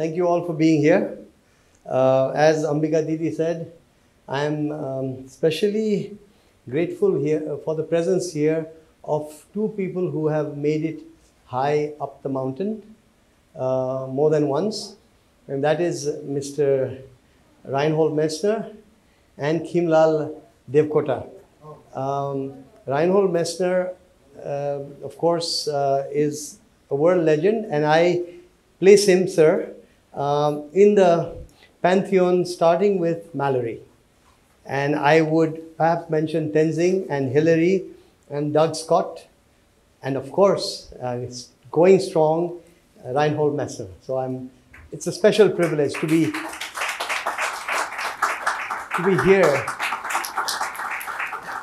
Thank you all for being here. As Ambika Didi said, I am especially grateful here for the presence here of two people who have made it high up the mountain more than once, and that is Mr. Reinhold Messner and Khimlal Devkota. Reinhold Messner, of course, is a world legend, and I place him, sir, in the pantheon starting with Mallory. And I would perhaps mention Tenzing and Hillary and Doug Scott, and of course, it's going strong, Reinhold Messner. So it's a special privilege to be here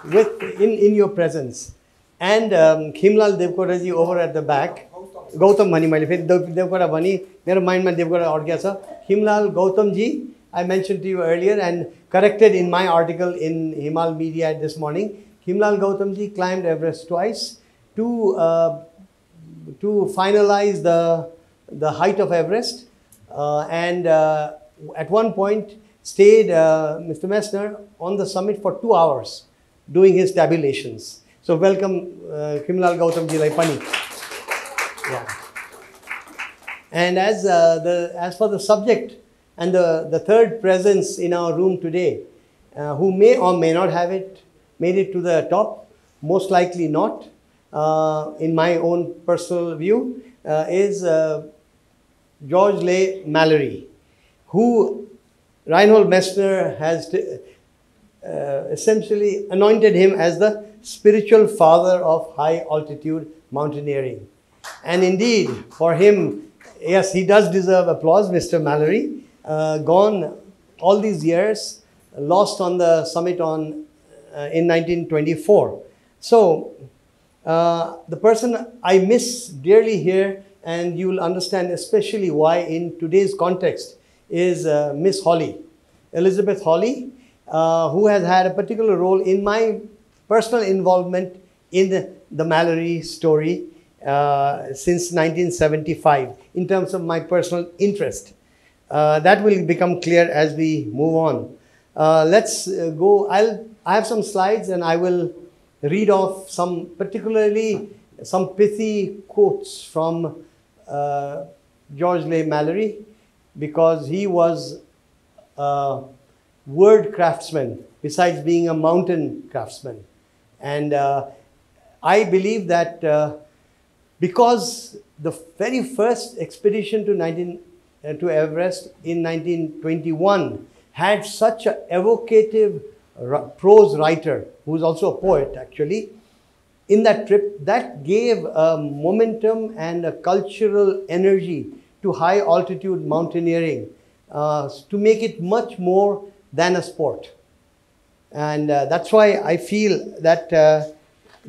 with in your presence. And Khimlal Devkotaji over at the back, Gautam Bhani, maile pheri Devkota bhani, mero mind ma Devkota adkya cha. Khimlal Gautamji, I mentioned to you earlier and corrected in my article in Himal Media this morning. Khimlal Gautamji climbed Everest twice to finalize the height of Everest, and at one point stayed, Mr. Messner, on the summit for 2 hours doing his tabulations. So welcome, Khimlal Gautamji Lai Pani. Yeah. And as for the subject and the third presence in our room today, who may or may not have made it to the top, most likely not, in my own personal view, is George Leigh Mallory, who Reinhold Messner has essentially anointed him as the spiritual father of high altitude mountaineering. And indeed, for him, yes, he does deserve applause, Mr. Mallory. Gone all these years, lost on the summit in 1924. So, the person I miss dearly here, and you will understand especially why in today's context, is Miss Hawley, Elizabeth Hawley, who has had a particular role in my personal involvement in the Mallory story since 1975 in terms of my personal interest. That will become clear as we move on. Let's go. I have some slides and I will read off some, particularly some pithy quotes from George Leigh Mallory, because he was a word craftsman besides being a mountain craftsman. And I believe that because the very first expedition to Everest in 1921 had such an evocative prose writer, who is also a poet actually, in that trip, that gave a momentum and a cultural energy to high altitude mountaineering to make it much more than a sport. And that's why I feel that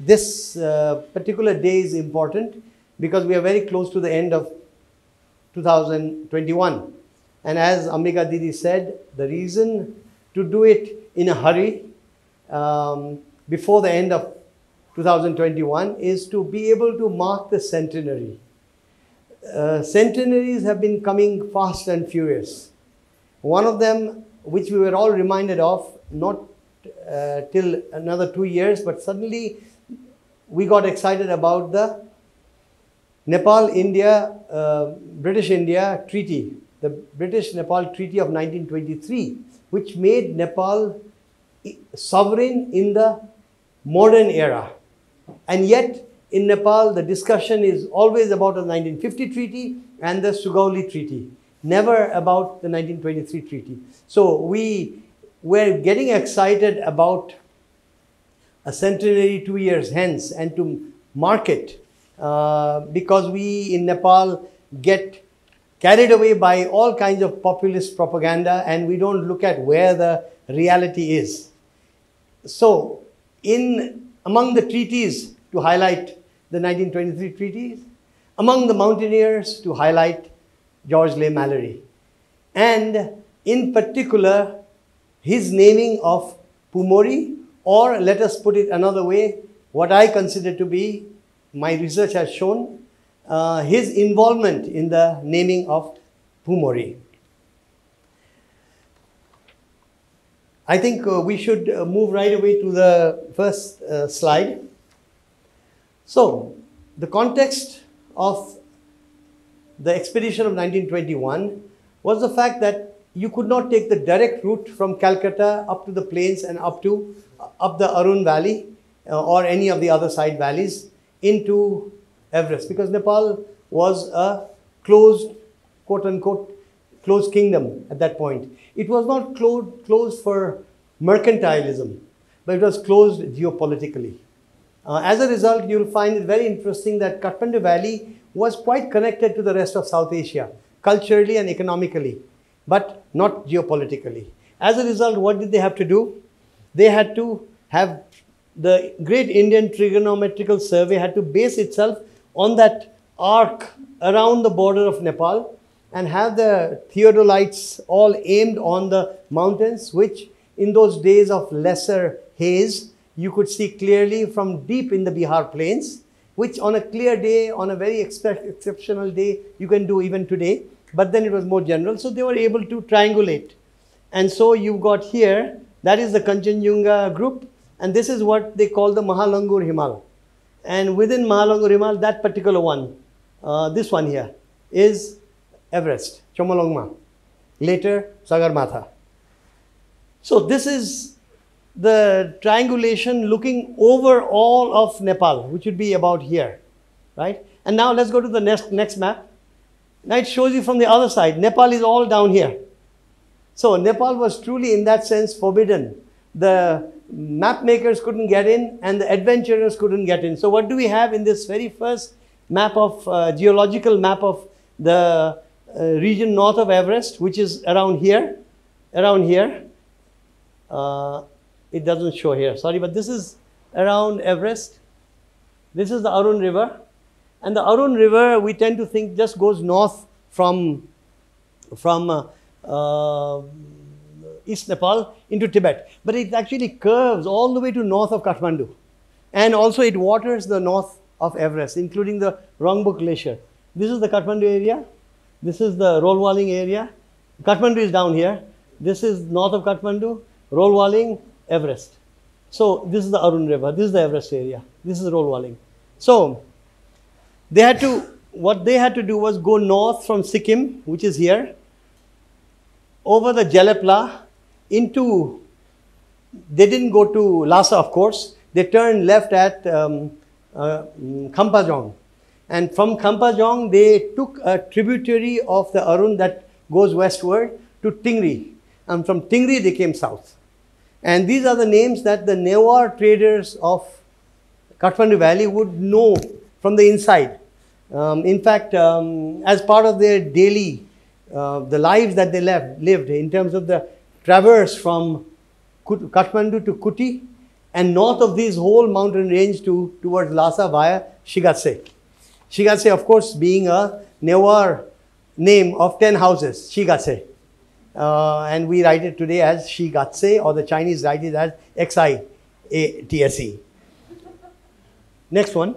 this particular day is important, because we are very close to the end of 2021. And as Ambika Didi said, the reason to do it in a hurry before the end of 2021 is to be able to mark the centenary. Centenaries have been coming fast and furious. One of them, which we were all reminded of, not till another 2 years, but suddenly we got excited about the Nepal-India, British India Treaty, the British-Nepal Treaty of 1923, which made Nepal sovereign in the modern era. And yet in Nepal, the discussion is always about the 1950 treaty and the Sugauli treaty, never about the 1923 treaty. So we're getting excited about a centenary 2 years hence, and to mark it because we in Nepal get carried away by all kinds of populist propaganda and we don't look at where the reality is. So among the treaties to highlight the 1923 treaties, among the mountaineers to highlight George Leigh Mallory, and in particular his naming of Pumori, or let us put it another way, what I consider to be, my research has shown, his involvement in the naming of Pumori. I think we should move right away to the first slide. So, the context of the expedition of 1921 was the fact that you could not take the direct route from Calcutta up to the plains and up the Arun Valley or any of the other side valleys into Everest, because Nepal was a closed, quote-unquote, closed kingdom at that point. It was not closed for mercantilism, but it was closed geopolitically. As a result, you'll find it very interesting that Kathmandu Valley was quite connected to the rest of South Asia, culturally and economically, but not geopolitically. As a result, what did they have to do? They had to have the Great Indian Trigonometrical Survey had to base itself on that arc around the border of Nepal, and have the theodolites all aimed on the mountains, which in those days of lesser haze, you could see clearly from deep in the Bihar plains, which on a clear day, on a very exceptional day, you can do even today. But then it was more general, so they were able to triangulate. And so you've got here, that is the Kanchenjunga group, and this is what they call the Mahalangur Himal. And within Mahalangur Himal, that particular one, this one here, is Everest, Chomalangma, later Sagarmatha. So this is the triangulation looking over all of Nepal, which would be about here, right? And now let's go to the next map. Now it shows you from the other side. Nepal is all down here. So Nepal was truly in that sense forbidden. The map makers couldn't get in and the adventurers couldn't get in. So what do we have in this very first map of, geological map of the region north of Everest, which is around here, it doesn't show here, sorry, but this is around Everest. This is the Arun River, and the Arun River we tend to think just goes north from East Nepal into Tibet, but it actually curves all the way to north of Kathmandu, and also it waters the north of Everest, including the Rongbuk Glacier. This is the Kathmandu area. This is the Rolwaling area. Kathmandu is down here. This is north of Kathmandu, Rolwaling, Everest. So this is the Arun River. This is the Everest area. This is Rolwaling. So they had to, what they had to do was go north from Sikkim, which is here, over the Jelepla into, they didn't go to Lhasa, of course. They turned left at Khampa Dzong. And from Khampa Dzong, they took a tributary of the Arun that goes westward to Tingri. And from Tingri, they came south. And these are the names that the Newar traders of Kathmandu Valley would know from the inside. In fact, as part of their daily, the lives that they lived in terms of the traverse from Kathmandu to Kuti and north of this whole mountain range towards Lhasa via Shigatse. Shigatse, of course, being a Newar name of 10 houses, Shigatse. And we write it today as Shigatse, or the Chinese write it as Xiatse. Next one.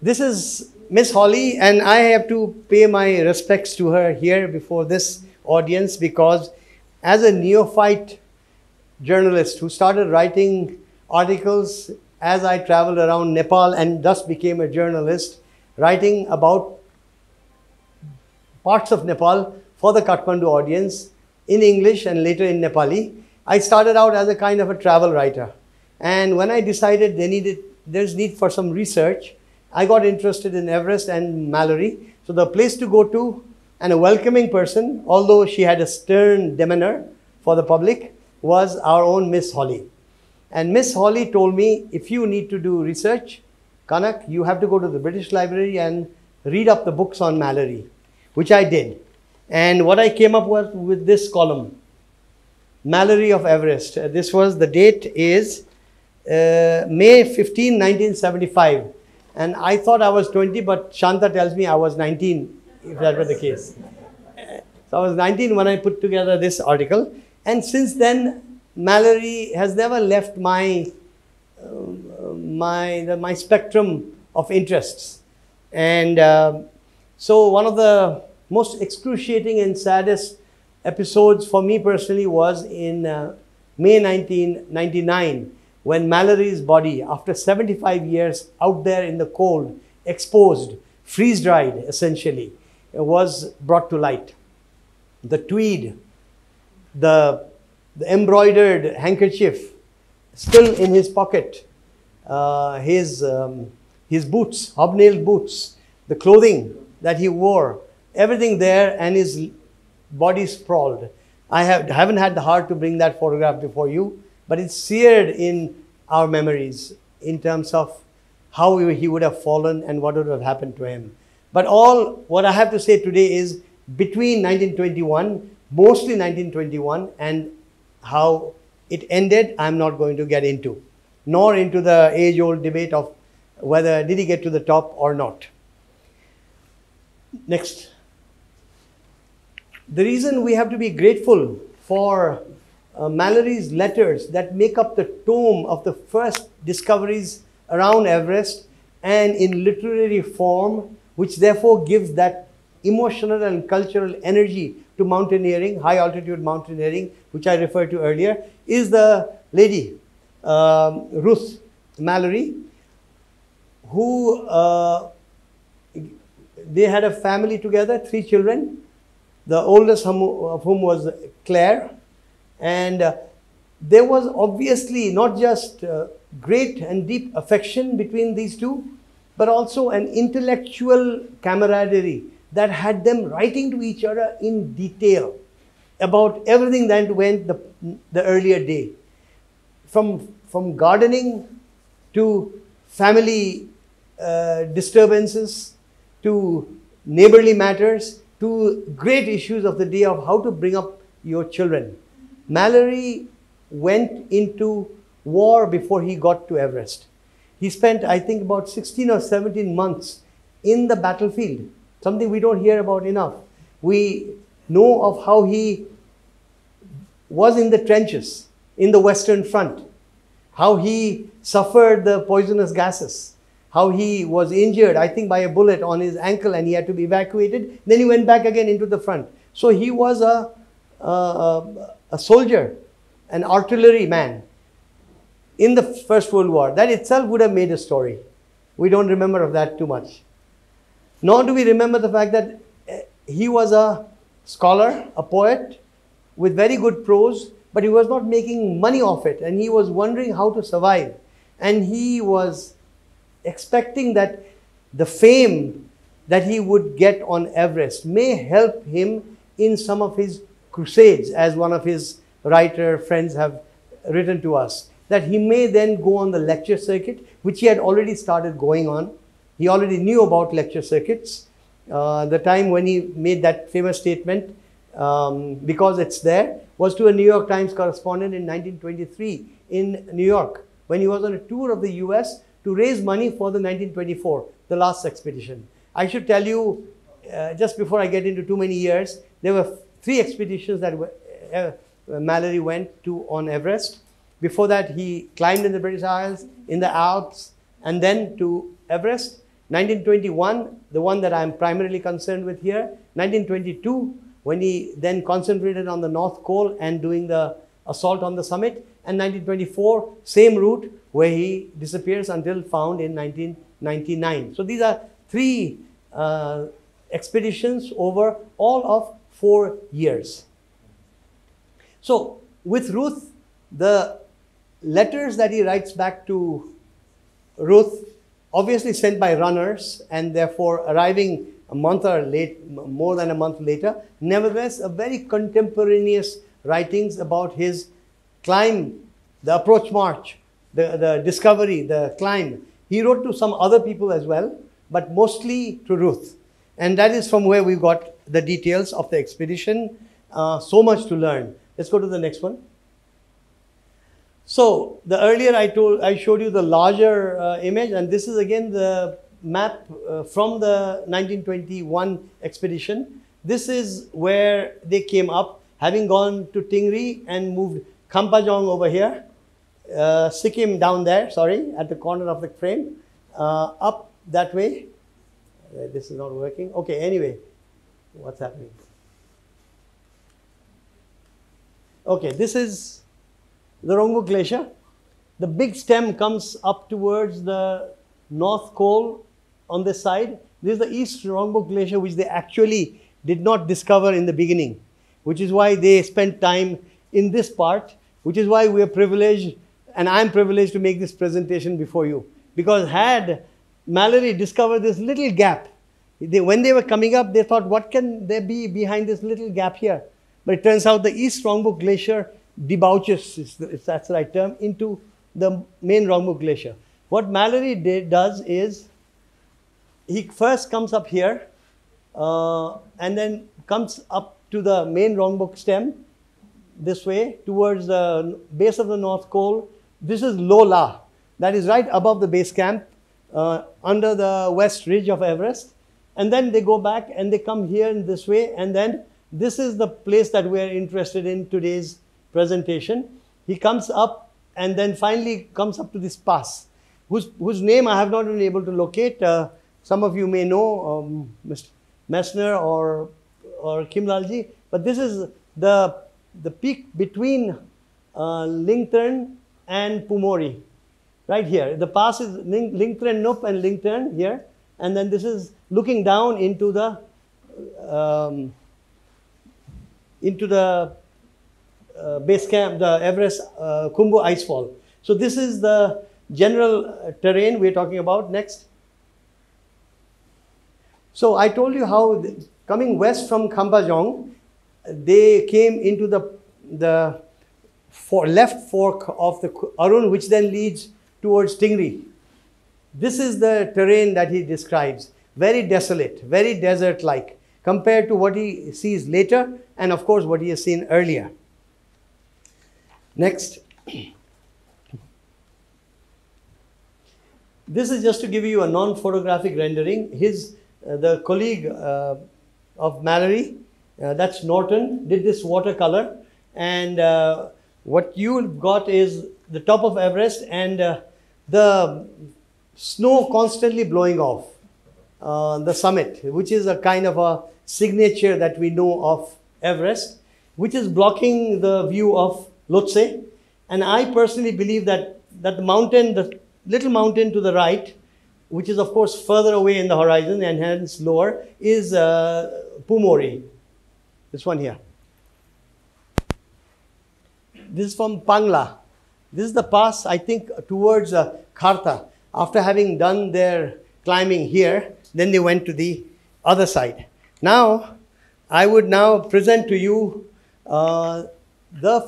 This is Miss Hawley, and I have to pay my respects to her here before this audience, because as a neophyte journalist who started writing articles as I traveled around Nepal and thus became a journalist, writing about parts of Nepal for the Kathmandu audience in English and later in Nepali. I started out as a kind of a travel writer. And when I decided there's need for some research, I got interested in Everest and Mallory. So the place to go to and a welcoming person, although she had a stern demeanor for the public, was our own Miss Hawley. And Miss Hawley told me, if you need to do research, Kanak, you have to go to the British Library and read up the books on Mallory, which I did. And what I came up with this column, Mallory of Everest. This was, the date is May 15, 1975. And I thought I was 20, but Shanta tells me I was 19, if that were the case. So I was 19 when I put together this article. And since then, Mallory has never left my my spectrum of interests. And so one of the most excruciating and saddest episodes for me personally was in May 1999, when Mallory's body, after 75 years out there in the cold, exposed, freeze-dried essentially, was brought to light. The tweed, the embroidered handkerchief still in his pocket, his boots, hobnailed boots, the clothing that he wore, everything there, and his body sprawled. I haven't had the heart to bring that photograph before you, but it's seared in our memories in terms of how he would have fallen and what would have happened to him. But all what I have to say today is between 1921, mostly 1921, and how it ended, I'm not going to get into, nor into the age-old debate of whether did he get to the top or not. Next. The reason we have to be grateful for Mallory's letters that make up the tome of the first discoveries around Everest and in literary form, which therefore gives that emotional and cultural energy to mountaineering, high altitude mountaineering, which I referred to earlier, is the lady, Ruth Mallory, who they had a family together, 3 children, the oldest of whom was Claire. And there was obviously not just great and deep affection between these two, but also an intellectual camaraderie that had them writing to each other in detail about everything that went the earlier day. From gardening to family disturbances, to neighborly matters, to great issues of the day of how to bring up your children. Mallory went into war before he got to Everest. He spent, I think, about 16 or 17 months in the battlefield, something we don't hear about enough. We know of how he was in the trenches, in the Western Front, how he suffered the poisonous gases, how he was injured, I think, by a bullet on his ankle, and he had to be evacuated. Then he went back again into the front. So he was a soldier, an artillery man in the First World War. That itself would have made a story. We don't remember of that too much. Nor do we remember the fact that he was a scholar, a poet with very good prose, but he was not making money off it, and he was wondering how to survive. And he was expecting that the fame that he would get on Everest may help him in some of his crusades, as one of his writer friends have written to us, that he may then go on the lecture circuit, which he had already started going on. He already knew about lecture circuits. The time when he made that famous statement, because it's there, was to a New York Times correspondent in 1923 in New York, when he was on a tour of the US to raise money for the 1924, the last expedition. I should tell you, just before I get into too many years, there were 3 expeditions that Mallory went to on Everest. Before that, he climbed in the British Isles, in the Alps, and then to Everest. 1921, the one that I'm primarily concerned with here. 1922, when he then concentrated on the North Col and doing the assault on the summit. And 1924, same route, where he disappears until found in 1999. So these are 3 expeditions over all of 4 years. So with Ruth, the letters that he writes back to Ruth, obviously sent by runners and therefore arriving a month or late, more than a month later, nevertheless, a very contemporaneous writings about his climb, the approach march, the discovery, the climb. He wrote to some other people as well, but mostly to Ruth. And that is from where we got the details of the expedition. So much to learn. Let's go to the next one. So the earlier I showed you the larger image, and this is again the map from the 1921 expedition. This is where they came up, having gone to Tingri and moved Khampa Dzong over here, Sikkim down there, sorry, at the corner of the frame, up that way. This is not working. Okay, anyway, What's happening? Okay, this is the Rongbuk Glacier. The big stem comes up towards the North Col on this side. This is the East Rongbuk Glacier, which they actually did not discover in the beginning, which is why they spent time in this part, which is why we are privileged, and I am privileged to make this presentation before you. Because had Mallory discovered this little gap, when they were coming up, they thought, what can there be behind this little gap here? But it turns out the East Rongbuk Glacier debouches, if that's the right term, into the main Rongbuk Glacier. What Mallory does is, he first comes up here, and then comes up to the main Rongbuk stem, this way, towards the base of the North Col. This is Lho La, that is right above the base camp, under the west ridge of Everest. And then they go back and they come here in this way, and then this is the place that we are interested in today's presentation. He comes up and then finally comes up to this pass, whose name I have not been able to locate. Some of you may know Mr. Messner or Kim Lalji, but this is the peak between Lingtern and Pumori, right here. The pass is Lingtern Nup and Lingtern here, and then this is looking down into the base camp, the Everest Kumbh icefall. So this is the general terrain we're talking about. Next. So I told you how coming west from Khampa Dzong, they came into the left fork of the Arun, which then leads towards Tingri. This is the terrain that he describes, very desolate, very desert-like, compared to what he sees later and, of course, what he has seen earlier. Next. This is just to give you a non-photographic rendering. His, the colleague of Mallory, that's Norton, did this watercolor, and what you got is the top of Everest and the snow constantly blowing off the summit, which is a kind of a signature that we know of Everest, which is blocking the view of Lhotse. And I personally believe that the mountain, the little mountain to the right, which is of course further away in the horizon and hence lower, is Pumori. This one here. This is from Pangla. This is the pass, I think, towards Kharta. After having done their climbing here, then they went to the other side. Now, I would now present to you the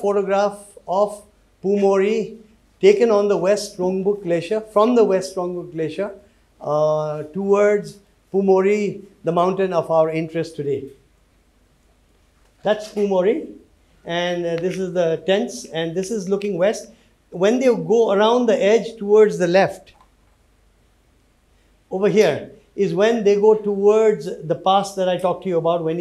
photograph of Pumori taken on the West Rongbuk Glacier, from the West Rongbuk Glacier towards Pumori, the mountain of our interest today. That's Pumori, and this is the tents, and this is looking west. When they go around the edge towards the left, over here, is when they go towards the pass that I talked to you about, where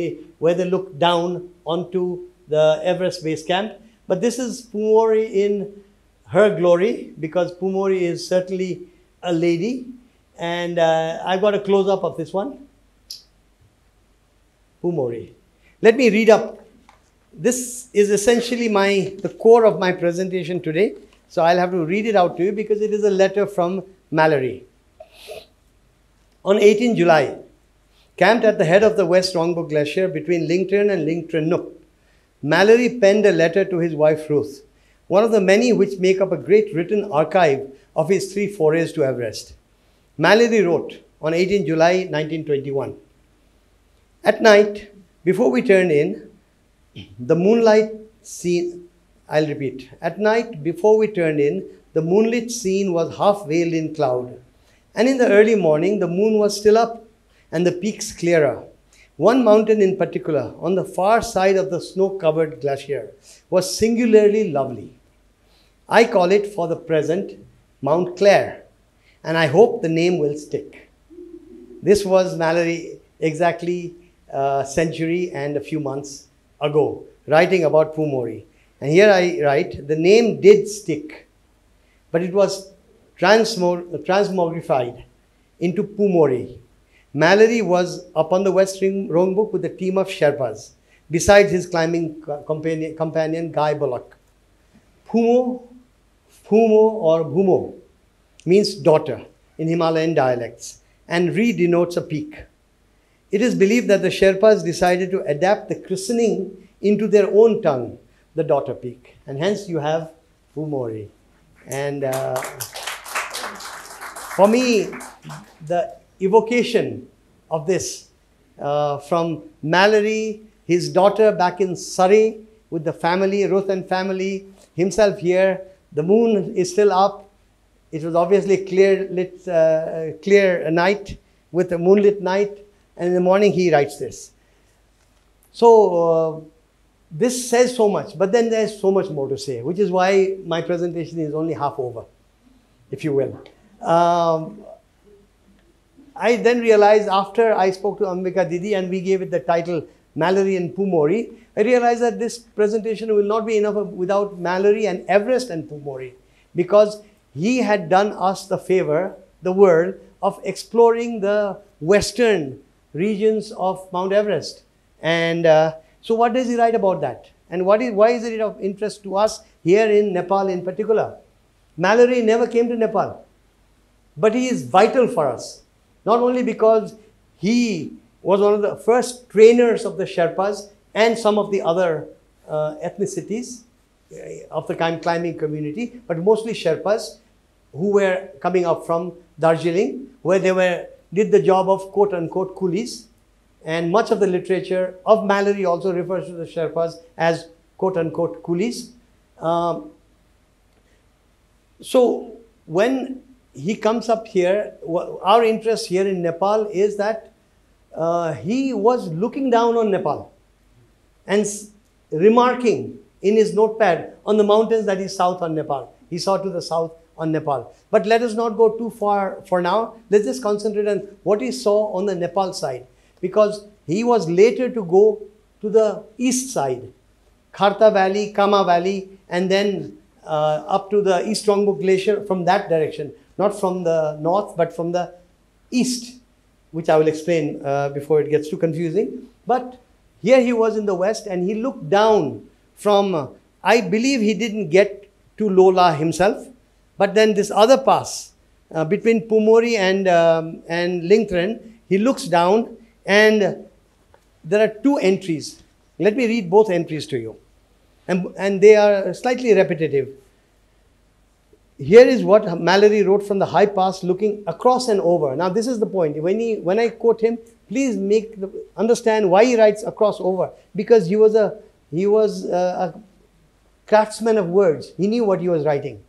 they look down onto the Everest base camp. But this is Pumori in her glory, because Pumori is certainly a lady. And I've got a close-up of this one. Pumori. Let me read up. This is essentially the core of my presentation today. So I'll have to read it out to you because it is a letter from Mallory. On 18 July, camped at the head of the West Rongbuk Glacier between Lingtern and Lingtern Nup, Mallory penned a letter to his wife Ruth, one of the many which make up a great written archive of his three forays to Everest. Mallory wrote on 18 July 1921, "At night, before we turned in, At night, before we turned in, the moonlit scene was half veiled in cloud. And in the early morning, the moon was still up and the peaks clearer. One mountain in particular, on the far side of the snow-covered glacier, was singularly lovely. I call it, for the present, Mount Claire, and I hope the name will stick." This was Mallory exactly a century and a few months ago, writing about Pumori. And here I write, the name did stick, but it was transmogrified into Pumori. Mallory was up on the West Rongbuk with a team of Sherpas, besides his climbing companion Guy Bullock. Pumo or Bhumo means daughter in Himalayan dialects, and Re denotes a peak. It is believed that the Sherpas decided to adapt the christening into their own tongue, the daughter peak, and hence you have Pumori. And for me, the evocation of this from Mallory, his daughter back in Surrey with the family, Ruth and family, himself here, the moon is still up. It was obviously clear night with a moonlit night, and in the morning he writes this. So this says so much, but then there's so much more to say, which is why my presentation is only half over, if you will. I then realized, after I spoke to Ambika Didi and we gave it the title Mallory and Pumori, I realized that this presentation will not be enough without Mallory and Everest and Pumori, because he had done us the favor, the world, of exploring the western regions of Mount Everest. And so what does he write about that? And why is it of interest to us here in Nepal in particular? Mallory never came to Nepal, but he is vital for us, not only because he was one of the first trainers of the Sherpas and some of the other ethnicities of the climbing community, but mostly Sherpas who were coming up from Darjeeling, where they did the job of quote-unquote coolies. And much of the literature of Mallory also refers to the Sherpas as quote-unquote coolies. So when he comes up here, our interest here in Nepal is that he was looking down on Nepal and remarking in his notepad on the mountains that is south on Nepal. He saw to the south on Nepal. But let us not go too far for now. Let's just concentrate on what he saw on the Nepal side, because he was later to go to the east side, Kharta Valley, Kama Valley, and then up to the East Rongbuk Glacier from that direction, not from the north, but from the east, which I will explain before it gets too confusing. But here he was in the west, and he looked down from, I believe he didn't get to Lho La himself, but then this other pass between Pumori and Lingtern, he looks down, and there are two entries. Let me read both entries to you, and they are slightly repetitive. Here is what Mallory wrote from the high pass, looking across and over. Now this is the point. When I quote him, please understand why he writes across over, because he was a craftsman of words. He knew what he was writing.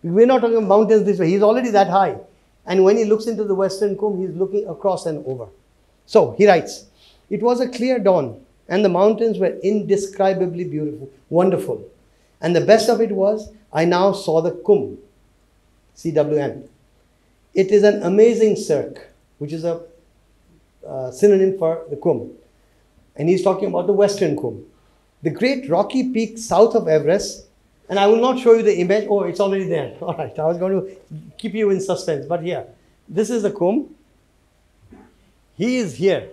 We're not talking about mountains this way. He's already that high, and when he looks into the western Kumbh, he's looking across and over. So he writes, "It was a clear dawn, and the mountains were indescribably beautiful, wonderful, and the best of it was I now saw the Kumbh, CWM. It is an amazing cirque," which is a synonym for the Kumbh, and he's talking about the Western Kumbh. "The great rocky peak south of Everest," and I will not show you the image. Oh, it's already there. All right, I was going to keep you in suspense, but here, this is the Kumbh. He is here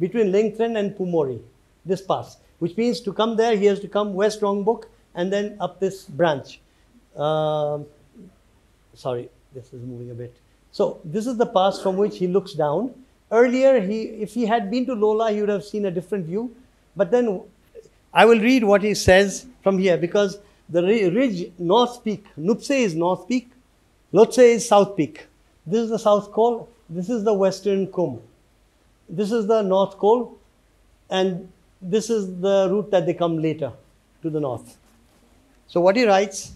between Lingtren and Pumori, this pass, which means to come there, he has to come West Rongbuk and then up this branch. Sorry, this is moving a bit. So this is the pass from which he looks down. Earlier, if he had been to Lho La, he would have seen a different view. But then I will read what he says from here, because the ridge, North Peak, Nuptse is North Peak, Lhotse is South Peak. This is the South Col, this is the Western Kumbh. This is the North Col, and this is the route that they come later to the north. So what he writes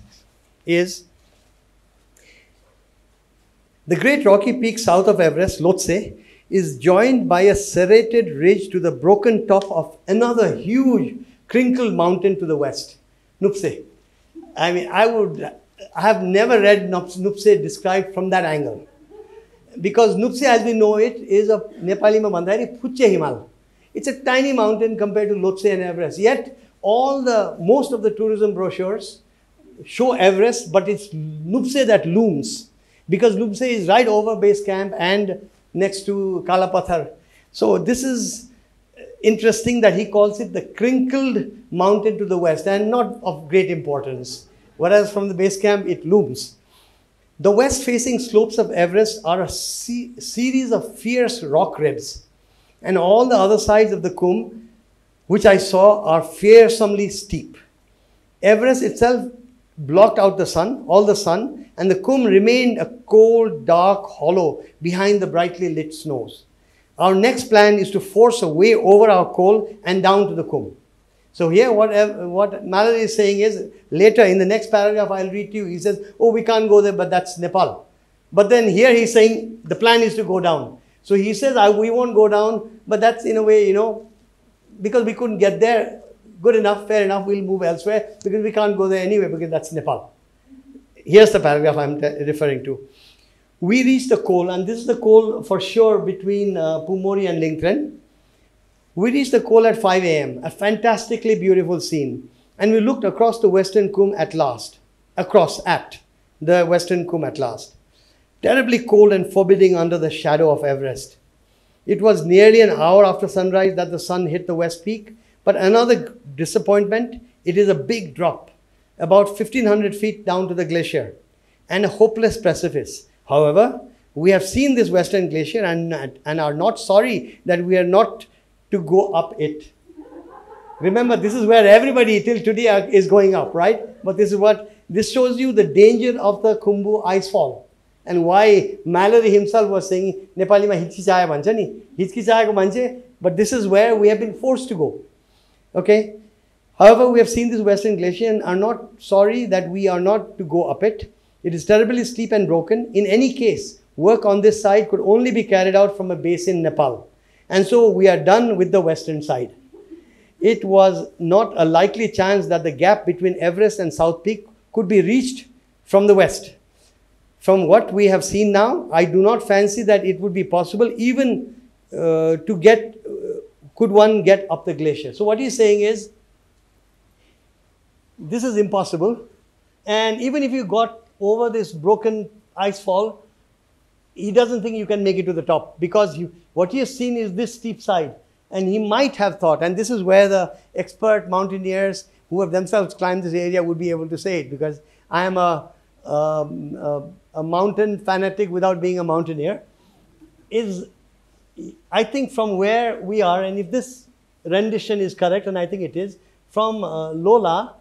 is, "The great rocky peak south of Everest, Lhotse, is joined by a serrated ridge to the broken top of another huge crinkled mountain to the west, Nuptse." I mean, I have never read Nuptse described from that angle, because Nuptse, as we know it, is a Nepali ma bandhari Phuche Himal. It's a tiny mountain compared to Lhotse and Everest. Yet most of the tourism brochures show Everest, but it's Nuptse that looms, because Nuptse is right over base camp and next to Kalapathar. So this is interesting that he calls it the crinkled mountain to the west, and not of great importance, whereas from the base camp it looms. The west-facing slopes of Everest are a series of fierce rock ribs, and all the other sides of the Kumbh, which I saw, are fearsomely steep. Everest itself blocked out the sun, all the sun, and the Kumbh remained a cold, dark hollow behind the brightly lit snows. Our next plan is to force a way over our col and down to the Kumbh. So here what Mallory is saying is, later in the next paragraph I'll read to you, he says, oh, we can't go there, but that's Nepal. But then here he's saying the plan is to go down. So he says, we won't go down, but that's in a way, you know, because we couldn't get there, good enough, fair enough, we'll move elsewhere, because we can't go there anyway, because that's Nepal. Here's the paragraph I'm referring to. We reached the col, and this is the col for sure between Pumori and Lingtern. We reached the col at 5 a.m., a fantastically beautiful scene, and we looked across the western Kumbh at last, terribly cold and forbidding under the shadow of Everest. It was nearly an hour after sunrise that the sun hit the west peak, but another disappointment, it is a big drop, about 1,500 feet down to the glacier, and a hopeless precipice. However, we have seen this western glacier and are not sorry that we are not to go up it. Remember, this is where everybody till today is going up, right? But this is what, this shows you the danger of the Kumbh icefall, and why Mallory himself was saying, Nepali ma hitkichaya bhancha ni, hitkichayako manche, but this is where we have been forced to go. Okay? However, we have seen this western glacier and are not sorry that we are not to go up it. It is terribly steep and broken. In any case, work on this side could only be carried out from a base in Nepal. And so we are done with the western side. It was not a likely chance that the gap between Everest and South Peak could be reached from the west. From what we have seen now, I do not fancy that it would be possible even could one get up the glacier. So what he's saying is, this is impossible. And even if you got over this broken ice fall, he doesn't think you can make it to the top, because what he has seen is this steep side. And he might have thought, and this is where the expert mountaineers who have themselves climbed this area would be able to say it, because I am a mountain fanatic without being a mountaineer, is I think from where we are, and if this rendition is correct, and I think it is, from Lho La,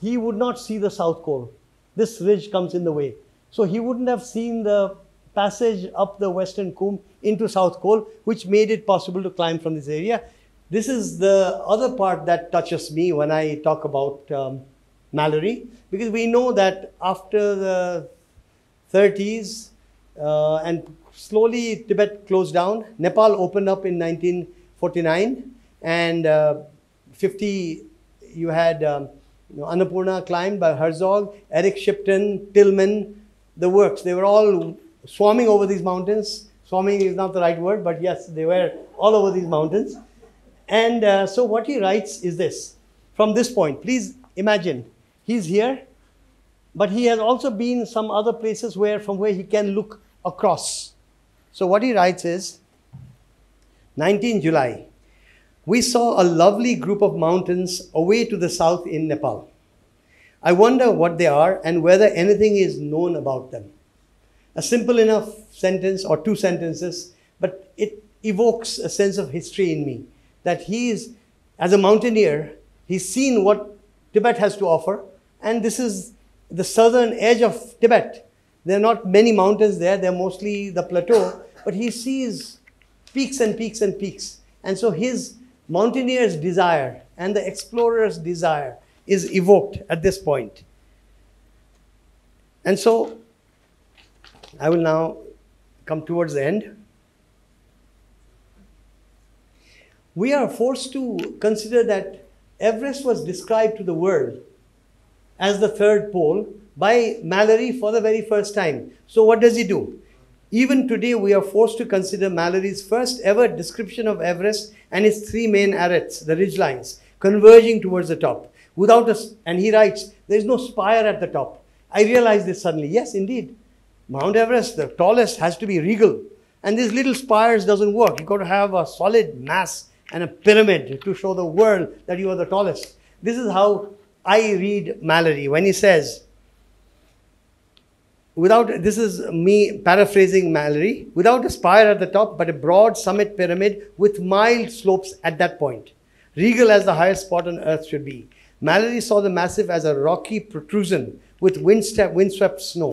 he would not see the South Col. This ridge comes in the way. So he wouldn't have seen the passage up the western Kumbh into South Col, which made it possible to climb from this area. This is the other part that touches me when I talk about Mallory, because we know that after the 30s and slowly Tibet closed down, Nepal opened up in 1949, and 50 you had Annapurna climbed by Herzog, Eric Shipton, Tillman, the works. They were all swarming over these mountains. Swarming is not the right word, but yes, they were all over these mountains. And so what he writes is this. From this point, please imagine, he's here, but he has also been some other places where, from where he can look across. So what he writes is, 19 July, we saw a lovely group of mountains away to the south in Nepal. I wonder what they are and whether anything is known about them. A simple enough sentence or two sentences, but it evokes a sense of history in me, that he is, as a mountaineer, he's seen what Tibet has to offer, and this is the southern edge of Tibet. There are not many mountains there, they're mostly the plateau, but he sees peaks and peaks and peaks. And so his mountaineer's desire and the explorer's desire is evoked at this point. And so I will now come towards the end. We are forced to consider that Everest was described to the world as the third pole by Mallory for the very first time. So what does he do? Even today, we are forced to consider Mallory's first ever description of Everest and its three main arêtes, the ridgelines, converging towards the top. Without us, and he writes, there is no spire at the top. I realized this suddenly. Yes, indeed. Mount Everest, the tallest, has to be regal. And these little spires doesn't work. You've got to have a solid mass and a pyramid to show the world that you are the tallest. This is how I read Mallory when he says, this is me paraphrasing Mallory, without a spire at the top, but a broad summit pyramid with mild slopes at that point, regal as the highest spot on earth should be. Mallory saw the massif as a rocky protrusion with windswept snow,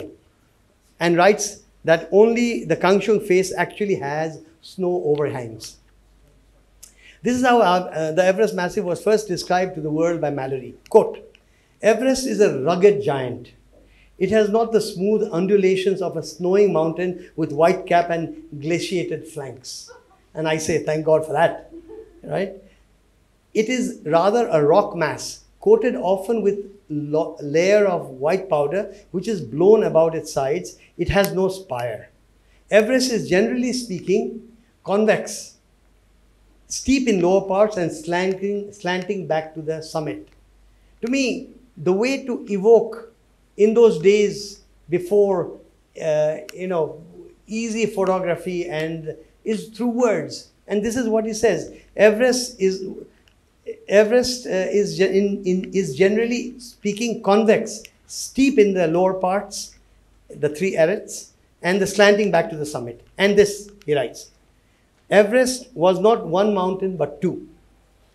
and writes that only the Kangshung face actually has snow overhangs. This is how the Everest massif was first described to the world by Mallory. Quote, Everest is a rugged giant. It has not the smooth undulations of a snowing mountain with white cap and glaciated flanks. And I say, thank God for that, right? It is rather a rock mass, coated often with layer of white powder, which is blown about its sides. It has no spire. Everest is, generally speaking, convex, steep in lower parts and slanting back to the summit. To me, the way to evoke in those days before, easy photography and is through words. And this is what he says. Everest is generally speaking convex, steep in the lower parts, the three arêtes, and the slanting back to the summit. And this, he writes, Everest was not one mountain but two.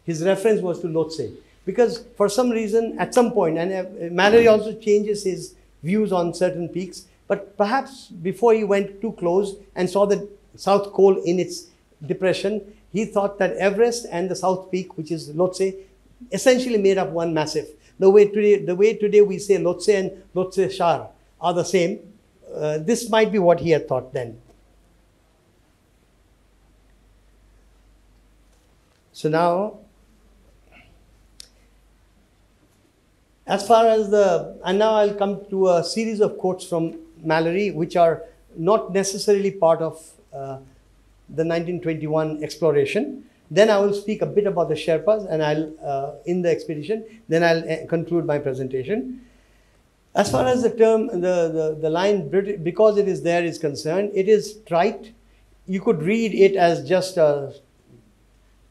His reference was to Lhotse. Because for some reason, at some point, and Mallory also changes his views on certain peaks, but perhaps before he went too close and saw the South Col in its depression, he thought that Everest and the South Peak, which is Lhotse, essentially made up one massif. The way today we say Lhotse and Lhotse Shar are the same. This might be what he had thought then. So now, now I'll come to a series of quotes from Mallory, which are not necessarily part of the 1921 exploration. Then I will speak a bit about the Sherpas and in the expedition. Then I'll conclude my presentation. As far as the term, the line, because it is there, is concerned, it is trite. You could read it as just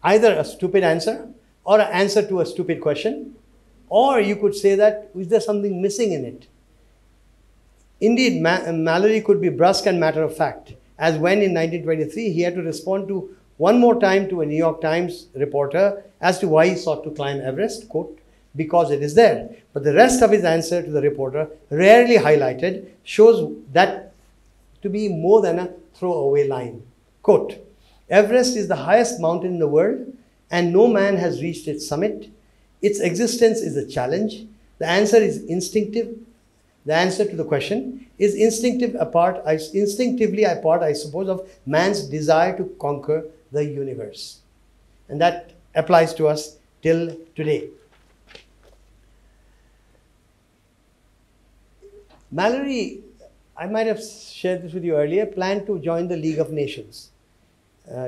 either a stupid answer or an answer to a stupid question. Or you could say that, is there something missing in it? Indeed, Mallory could be brusque and matter-of-fact, as when in 1923 he had to respond to one more time to a New York Times reporter as to why he sought to climb Everest, quote, because it is there. But the rest of his answer to the reporter, rarely highlighted, shows that to be more than a throwaway line. Quote, Everest is the highest mountain in the world, and no man has reached its summit. Its existence is a challenge. The answer is instinctive. The answer to the question is instinctively a part, I suppose, of man's desire to conquer the universe. And that applies to us till today. Mallory, I might have shared this with you earlier, planned to join the League of Nations.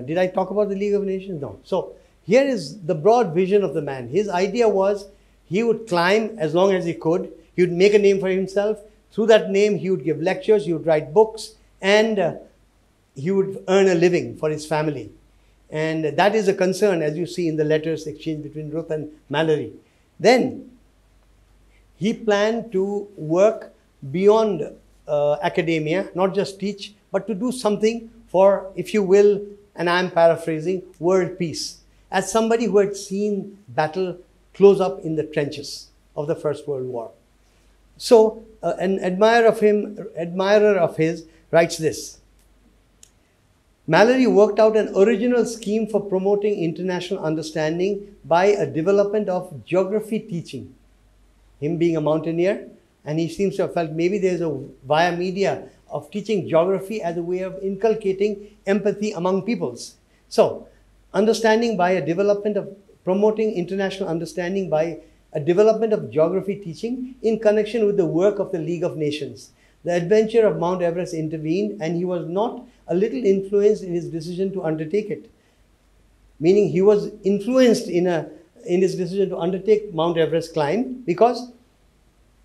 Did I talk about the League of Nations? No. So, here is the broad vision of the man. His idea was he would climb as long as he could. He would make a name for himself. Through that name, he would give lectures, he would write books, and he would earn a living for his family. And that is a concern, as you see in the letters exchanged between Ruth and Mallory. Then, he planned to work beyond academia, not just teach, but to do something for, if you will, and I'm paraphrasing, world peace. As somebody who had seen battle close up in the trenches of the First World War. So, an admirer of his writes this. Mallory worked out an original scheme for promoting international understanding by a development of geography teaching. Him being a mountaineer, and he seems to have felt maybe there's a via media of teaching geography as a way of inculcating empathy among peoples. So, promoting international understanding by a development of geography teaching in connection with the work of the League of Nations. The adventure of Mount Everest intervened, and he was not a little influenced in his decision to undertake it. Meaning he was influenced in his decision to undertake Mount Everest climb because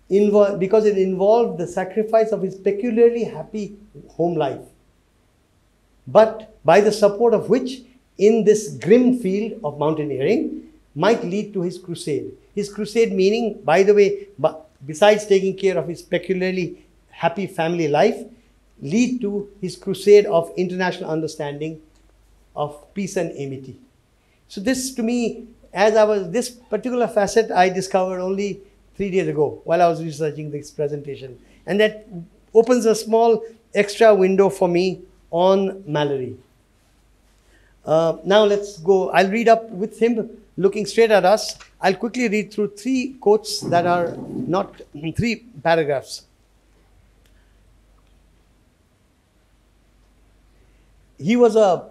it involved the sacrifice of his peculiarly happy home life. but by the support of which in this grim field of mountaineering might lead to his crusade. His crusade meaning, by the way, besides taking care of his peculiarly happy family life, lead to his crusade of international understanding, of peace and amity. So this, to me, as I was, this particular facet I discovered only 3 days ago while I was researching this presentation. And that opens a small extra window for me on Mallory. Now let's go. I'll read up with him looking straight at us. I'll quickly read through three quotes that are not, three paragraphs. He was a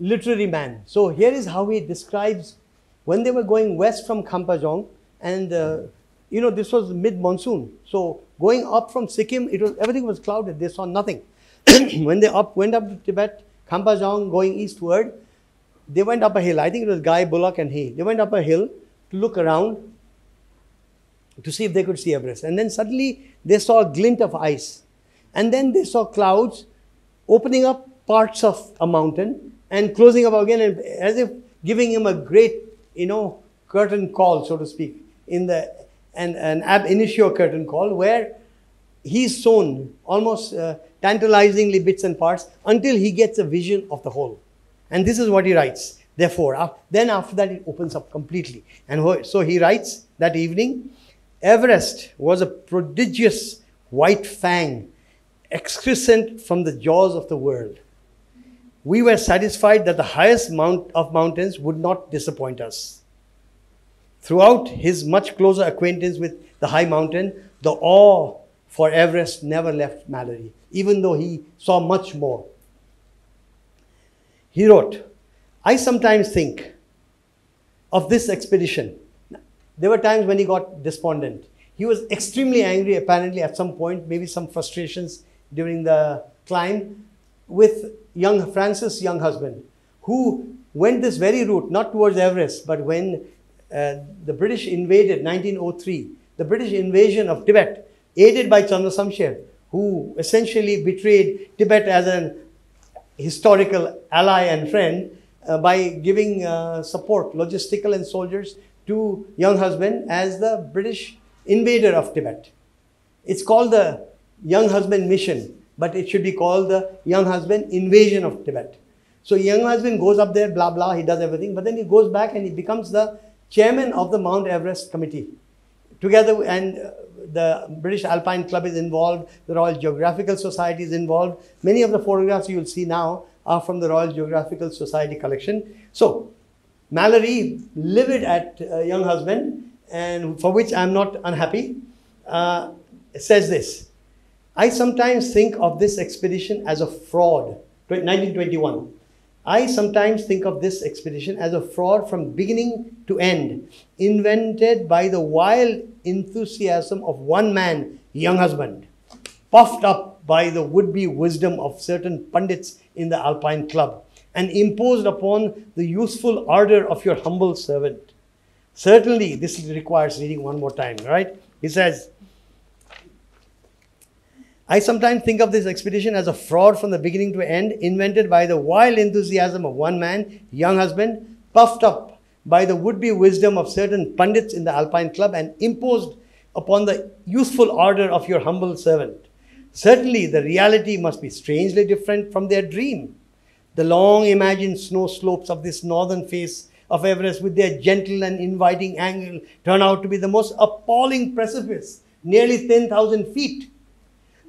literary man. So here is how he describes when they were going west from Khampa Dzong, and you know, this was mid-monsoon. So going up from Sikkim, it was, everything was clouded. They saw nothing. When they went up to Tibet, Khampa Dzong going eastward, they went up a hill. I think it was Guy Bullock and he. They went up a hill to look around to see if they could see Everest. And then suddenly they saw a glint of ice. And then they saw clouds opening up parts of a mountain and closing up again, and as if giving him a great, you know, curtain call, so to speak, in the, an ab initio curtain call, where he's sown almost tantalizingly bits and parts until he gets a vision of the whole. And this is what he writes. Therefore, then after that, it opens up completely. And so he writes that evening, Everest was a prodigious white fang, excrescent from the jaws of the world. We were satisfied that the highest mount of mountains would not disappoint us. Throughout his much closer acquaintance with the high mountain, the awe for Everest never left Mallory, even though he saw much more. He wrote, I sometimes think of this expedition. There were times when he got despondent. He was extremely angry, apparently, at some point, maybe some frustrations during the climb, with young Francis Younghusband, who went this very route, not towards Everest, but when the British invaded 1903, the British invasion of Tibet, aided by Chandra Samsher, who essentially betrayed Tibet as an historical ally and friend by giving support, logistical and soldiers, to Younghusband as the British invader of Tibet. It's called the Younghusband Mission, but it should be called the Younghusband Invasion of Tibet. So Younghusband goes up there, blah, blah, he does everything, but then he goes back and he becomes the chairman of the Mount Everest Committee. Together, and the British Alpine Club is involved, the Royal Geographical Society is involved. Many of the photographs you will see now are from the Royal Geographical Society collection. So Mallory, livid at Younghusband, and for which I'm not unhappy, says this. I sometimes think of this expedition as a fraud. 1921. I sometimes think of this expedition as a fraud from beginning to end, invented by the wild enthusiasm of one man, Younghusband, puffed up by the would-be wisdom of certain pundits in the Alpine Club, and imposed upon the useful ardor of your humble servant. Certainly, this requires reading one more time, right? He says, I sometimes think of this expedition as a fraud from the beginning to end, invented by the wild enthusiasm of one man, Younghusband, puffed up by the would-be wisdom of certain pundits in the Alpine Club, and imposed upon the useful ardor of your humble servant. Certainly, the reality must be strangely different from their dream. The long imagined snow slopes of this northern face of Everest, with their gentle and inviting angle, turn out to be the most appalling precipice, nearly 10,000 feet.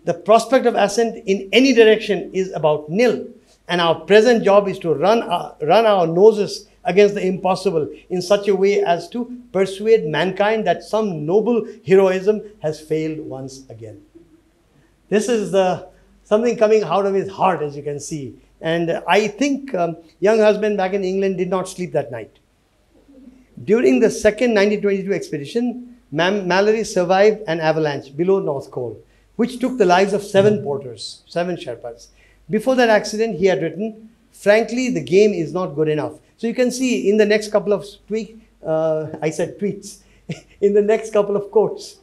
The prospect of ascent in any direction is about nil, and our present job is to run our noses against the impossible in such a way as to persuade mankind that some noble heroism has failed once again. This is something coming out of his heart, as you can see. And I think Younghusband back in England did not sleep that night. During the second 1922 expedition, Mallory survived an avalanche below North Col, which took the lives of 7 porters, 7 Sherpas. Before that accident, he had written, frankly, the game is not good enough. So you can see in the next couple of quotes,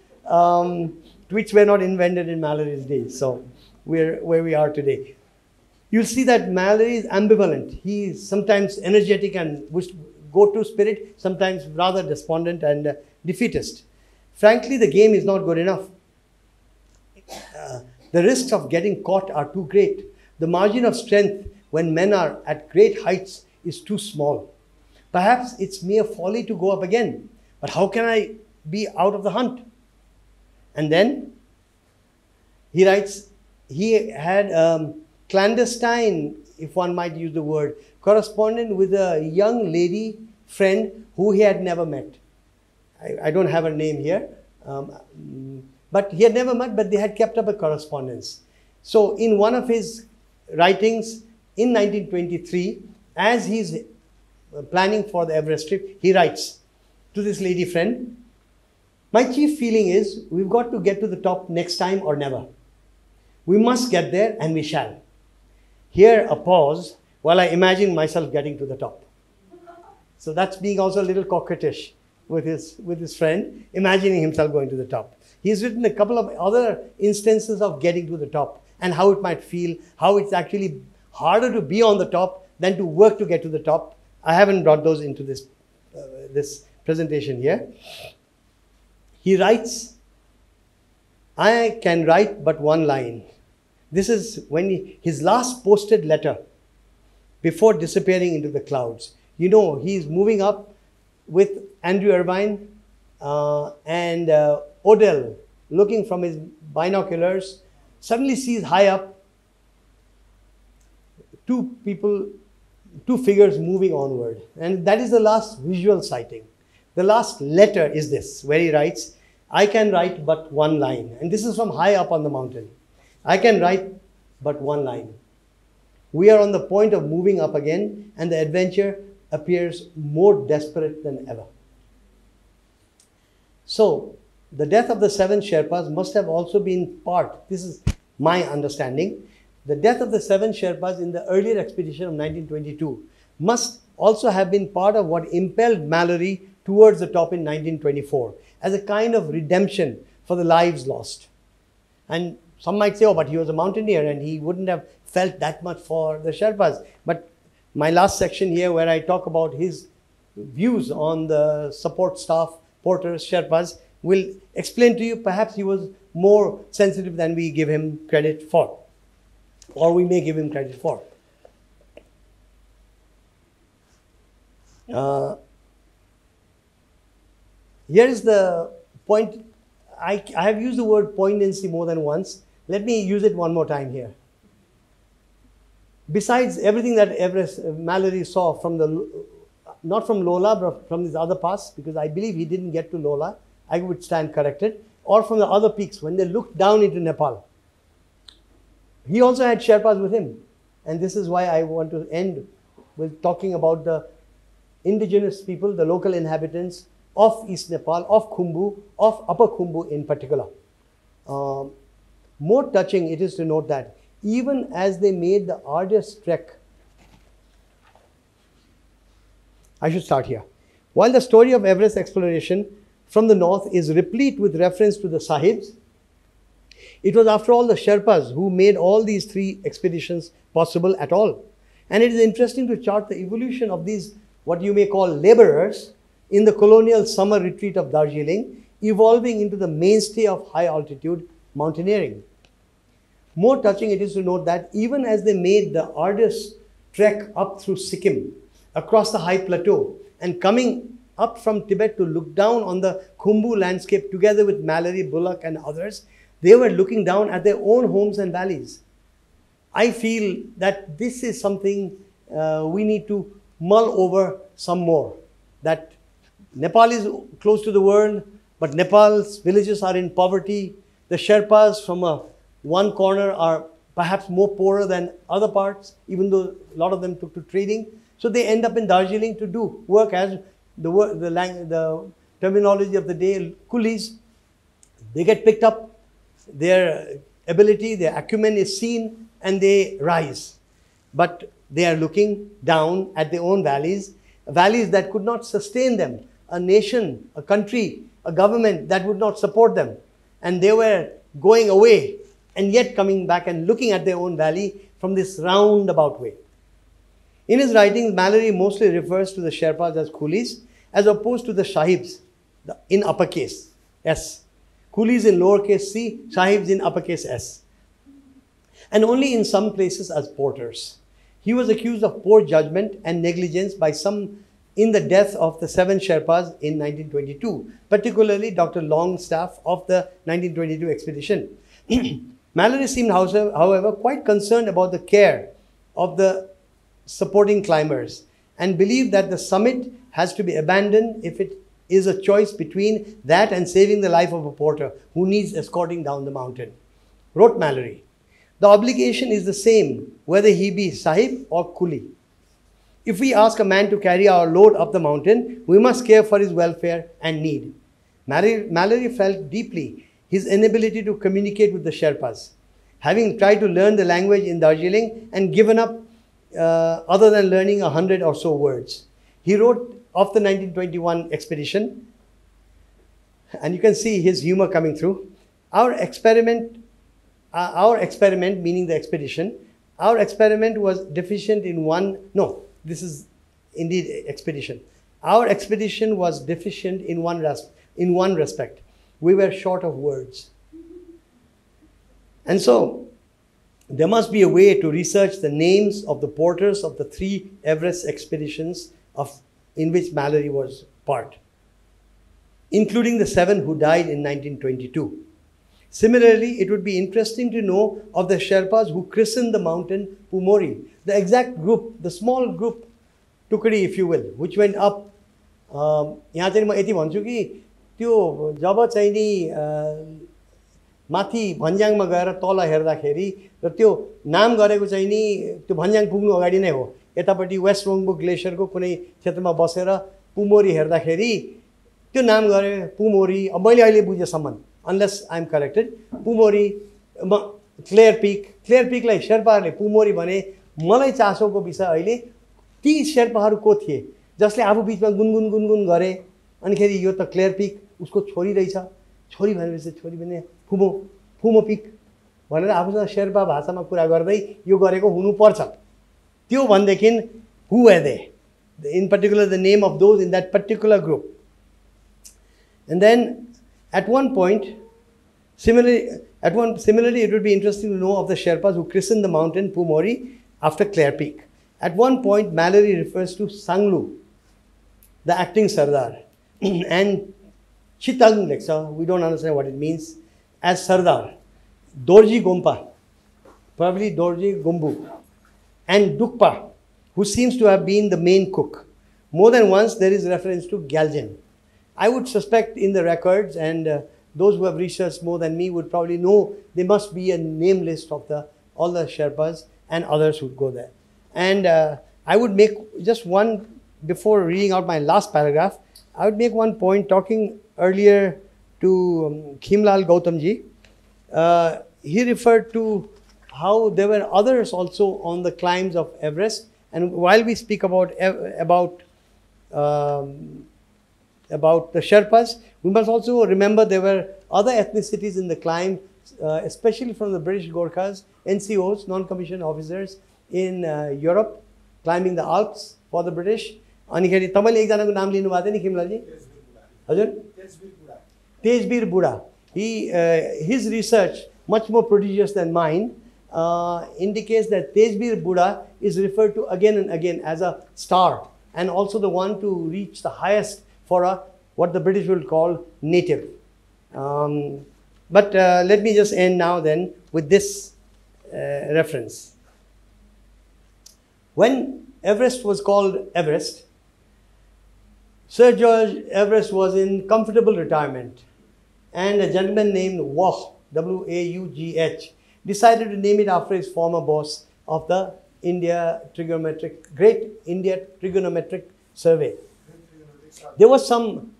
tweets were not invented in Mallory's days. So we're where we are today. you'll see that Mallory is ambivalent. He is sometimes energetic and go-to spirit, sometimes rather despondent and defeatist. Frankly, the game is not good enough. The risks of getting caught are too great. The margin of strength when men are at great heights is too small. Perhaps it's mere folly to go up again, but how can I be out of the hunt? And then he writes, he had clandestine, if one might use the word, correspondent with a young lady friend who he had never met. I don't have her name here, but he had never met, but they had kept up a correspondence. So in one of his writings in 1923, as he's planning for the Everest trip, he writes to this lady friend, "My chief feeling is we've got to get to the top next time or never. We must get there and we shall." Here a pause while I imagine myself getting to the top. So that's being also a little coquettish with his friend, imagining himself going to the top. He's written a couple of other instances of getting to the top and how it might feel, how it's actually harder to be on the top than to work to get to the top. I haven't brought those into this presentation here. He writes, "I can write but one line." This is when his last posted letter before disappearing into the clouds. You know, he's moving up with Andrew Irvine and Odell, looking from his binoculars, suddenly sees high up two figures moving onward. And that is the last visual sighting. The last letter is this, where he writes, "I can write but one line." And this is from high up on the mountain. "I can write but one line. We are on the point of moving up again, and the adventure appears more desperate than ever." So the death of the 7 Sherpas must have also been part, this is my understanding, the death of the 7 Sherpas in the earlier expedition of 1922 must also have been part of what impelled Mallory towards the top in 1924 as a kind of redemption for the lives lost. And some might say, oh, but he was a mountaineer and he wouldn't have felt that much for the Sherpas. But my last section here where I talk about his views on the support staff, porters, Sherpas, will explain to you perhaps he was more sensitive than we give him credit for, or we may give him credit for. Here is the point. I have used the word poignancy more than once. Let me use it one more time here. Besides everything that Everest Mallory saw from not from Lho La, but from this other pass, because I believe he didn't get to Lho La, I would stand corrected, or from the other peaks when they looked down into Nepal. He also had Sherpas with him. And this is why I want to end with talking about the indigenous people, the local inhabitants of East Nepal, of Kumbh, of Upper Kumbh in particular. More touching it is to note that even as they made the arduous trek, I should start here. While the story of Everest exploration from the north is replete with reference to the Sahibs, it was after all the Sherpas who made all these 3 expeditions possible at all. And it is interesting to chart the evolution of these, what you may call laborers, in the colonial summer retreat of Darjeeling, evolving into the mainstay of high altitude mountaineering. More touching it is to note that even as they made the arduous trek up through Sikkim, across the high plateau, and coming up from Tibet to look down on the Kumbh landscape together with Mallory, Bullock and others, they were looking down at their own homes and valleys. I feel that this is something we need to mull over some more, that Nepal is close to the world, but Nepal's villages are in poverty. The Sherpas from one corner are perhaps more poorer than other parts, even though a lot of them took to trading. So they end up in Darjeeling to do work as the terminology of the day, coolies. They get picked up, their ability, their acumen is seen, and they rise. But they are looking down at their own valleys, valleys that could not sustain them. A nation, a country, a government that would not support them. And they were going away and yet coming back and looking at their own valley from this roundabout way. In his writings, Mallory mostly refers to the Sherpas as coolies, as opposed to the Sahibs in uppercase S. Coolies in lowercase c, Sahibs in uppercase s. And only in some places as porters. He was accused of poor judgment and negligence by some in the death of the 7 Sherpas in 1922, particularly Dr. Longstaff of the 1922 expedition. Mallory seemed, however, quite concerned about the care of the supporting climbers and believed that the summit has to be abandoned if it is a choice between that and saving the life of a porter who needs escorting down the mountain. Wrote Mallory, "The obligation is the same whether he be sahib or coolie. If we ask a man to carry our load up the mountain, we must care for his welfare and need." Mallory felt deeply his inability to communicate with the Sherpas. Having tried to learn the language in Darjeeling and given up other than learning 100 or so words. He wrote of the 1921 expedition, and you can see his humor coming through. Our experiment, meaning the expedition, our experiment was deficient in Our expedition was deficient in one respect. We were short of words. And so, there must be a way to research the names of the porters of the 3 Everest expeditions in which Mallory was part, including the 7 who died in 1922. Similarly, it would be interesting to know of the Sherpas who christened the mountain Pumori, the exact group, the small group, Tukri if you will, which went up. Mati Bhanjang Magara Tola Herda Kheri, Ratio Nam Gare Guzaini to Bhanjang Pugno Gadineho, Etapati West Rongbuk Glacier Gokune, Chetama Bosera, Pumori Herda Kheri, to Nam Gare, Pumori, Amoyali Buja Saman, unless I'm corrected, Pumori, Claire Peak like Sherpa, Pumori Bane, Malay Chaso Bisa Aile, T Sherpaharu Kothe, just like Abu Bisma Gungun Gungun Gare, and Kheri Yota Claire Peak, Usko Chori Raisa, Chori Vanessa Chori Bene. Fumo peak. भनेर आफ्नो शेर्पा भाषामा कुरा गर्दै यो गरेको हुनु पर्छ त्यो भन्देखिन who were they? In particular, the name of those in that particular group. And then, similarly, it would be interesting to know of the Sherpas who christened the mountain Pumori after Claire Peak. At one point, Mallory refers to Sanglu, the acting Sardar, and Chitang lecture. We don't understand what it means. As Sardar, Dorji Gompa, probably Dorji Gombu, and Dukpa, who seems to have been the main cook. More than once, there is reference to Galjan. I would suspect in the records, and those who have researched more than me would probably know, there must be a name list of all the Sherpas and others who go there. And I would make just one, before reading out my last paragraph, I would make one point talking earlier to Khimlal Gautamji. He referred to how there were others also on the climbs of Everest. And while we speak about the Sherpas, we must also remember there were other ethnicities in the climb, especially from the British Gorkhas, NCOs, non-commissioned officers in Europe, climbing the Alps for the British. Anikhari, Tamal ekjanaku naam linu bhayo ni Khimlalji? Hazur? Tejbir Buddha, his research, much more prodigious than mine, indicates that Tejbir Buddha is referred to again and again as a star, and also the one to reach the highest for what the British will call native. But let me just end now then with this reference. When Everest was called Everest, Sir George Everest was in comfortable retirement, and a gentleman named Waugh, W-A-U-G-H, decided to name it after his former boss of the Great India Trigonometric Survey. There was some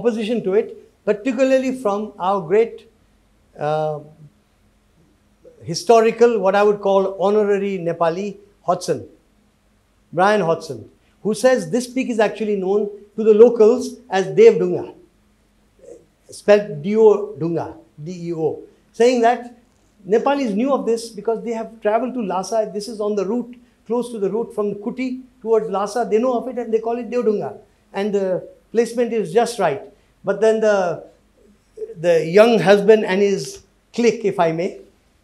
opposition to it, particularly from our great historical, what I would call honorary Nepali, Hodgson, Brian Hodgson, who says this peak is actually known to the locals as Dev Dunga, spelled D-O Dunga, D-E-O, saying that Nepalis knew of this because they have traveled to Lhasa. This is on the route, close to the route from Kuti towards Lhasa. They know of it and they call it Deodunga. And the placement is just right. But then the Younghusband and his clique, if I may,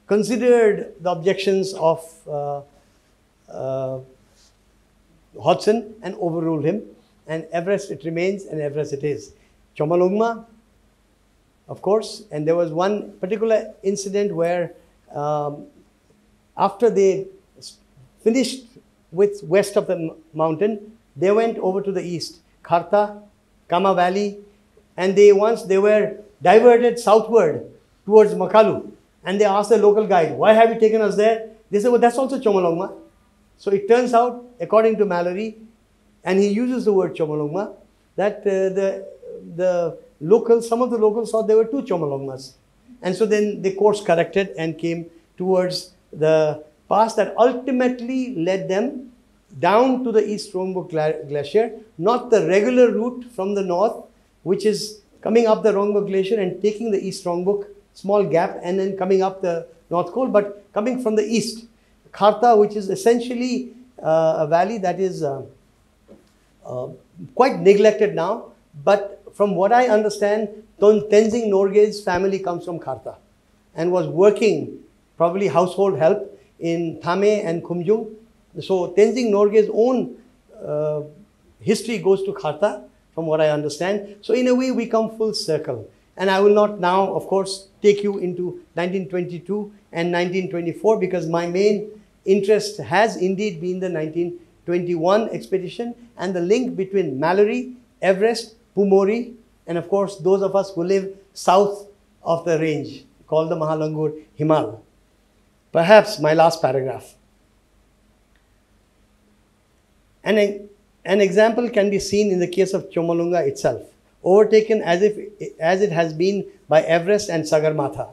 considered the objections of Hodgson and overruled him. And Everest it remains, and Everest it is. Chomalangma, of course, and there was one particular incident where after they finished with west of the mountain, they went over to the east, Kharta, Kama Valley, and once they were diverted southward towards Makalu, and they asked the local guide, why have you taken us there? They said, well, that's also Chomalangma. So it turns out, according to Mallory, and he uses the word Chomalangma, that some of the locals thought there were two Chomalangmas. And so then they course corrected and came towards the pass that ultimately led them down to the East Rongbuk Glacier, not the regular route from the north, which is coming up the Rongbuk Glacier and taking the East Rongbuk, small gap, and then coming up the North Col, but coming from the east. Kharta, which is essentially a valley that is quite neglected now, but from what I understand, Tenzing Norgay's family comes from Kharta and was working, probably household help, in Thame and Khumjung. So Tenzing Norgay's own history goes to Kharta, from what I understand. So in a way, we come full circle. And I will not now, of course, take you into 1922 and 1924, because my main interest has indeed been the 1921 expedition and the link between Mallory, Everest, Pumori, and of course those of us who live south of the range called the Mahalangur Himal. Perhaps my last paragraph. An example can be seen in the case of Chomalangma itself, overtaken as it has been by Everest and Sagarmatha.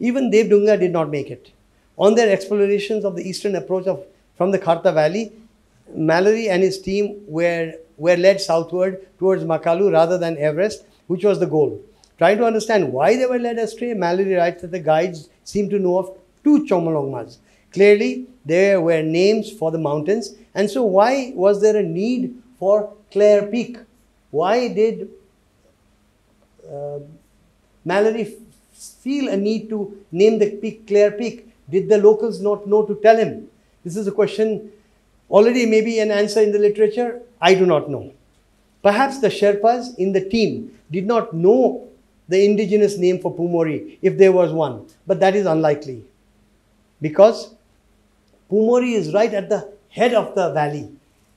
Even Devdunga did not make it. On their explorations of the eastern approach from the Kharta Valley, Mallory and his team were led southward towards Makalu rather than Everest, which was the goal. Trying to understand why they were led astray, Mallory writes that the guides seem to know of two Chomalangmas. Clearly, there were names for the mountains, and so why was there a need for Claire Peak? Why did Mallory feel a need to name the peak Claire Peak? Did the locals not know to tell him? This is a question already maybe an answer in the literature. I do not know. Perhaps the Sherpas in the team did not know the indigenous name for Pumori, if there was one, but that is unlikely because Pumori is right at the head of the valley.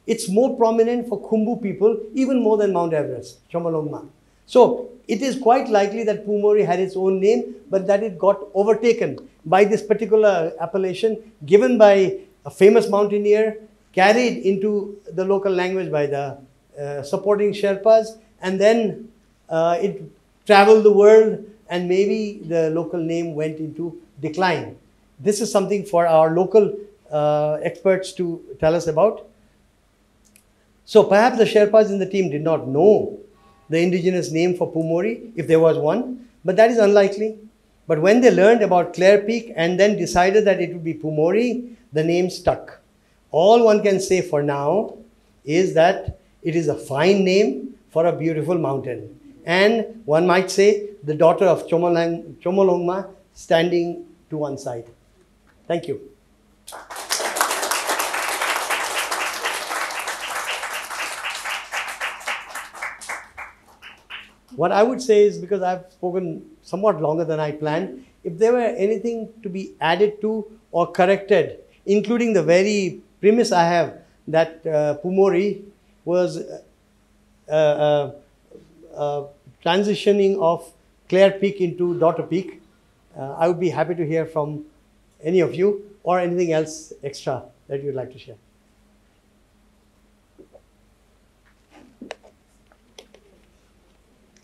It's more prominent for Khumbu people, even more than Mount Everest, Chomalangma. So it is quite likely that Pumori had its own name, but that it got overtaken by this particular appellation given by a famous mountaineer, carried into the local language by the supporting Sherpas, and then it traveled the world and maybe the local name went into decline. This is something for our local experts to tell us about. So perhaps the Sherpas in the team did not know the indigenous name for Pumori, if there was one, but that is unlikely. But when they learned about Claire Peak and then decided that it would be Pumori, the name stuck. All one can say for now is that it is a fine name for a beautiful mountain. And one might say the daughter of Chomalangma standing to one side. Thank you. What I would say is, because I've spoken somewhat longer than I planned, if there were anything to be added to or corrected, including the very premise I have that Pumori was transitioning of Claire Peak into Daughter Peak, I would be happy to hear from any of you or anything else extra that you'd like to share.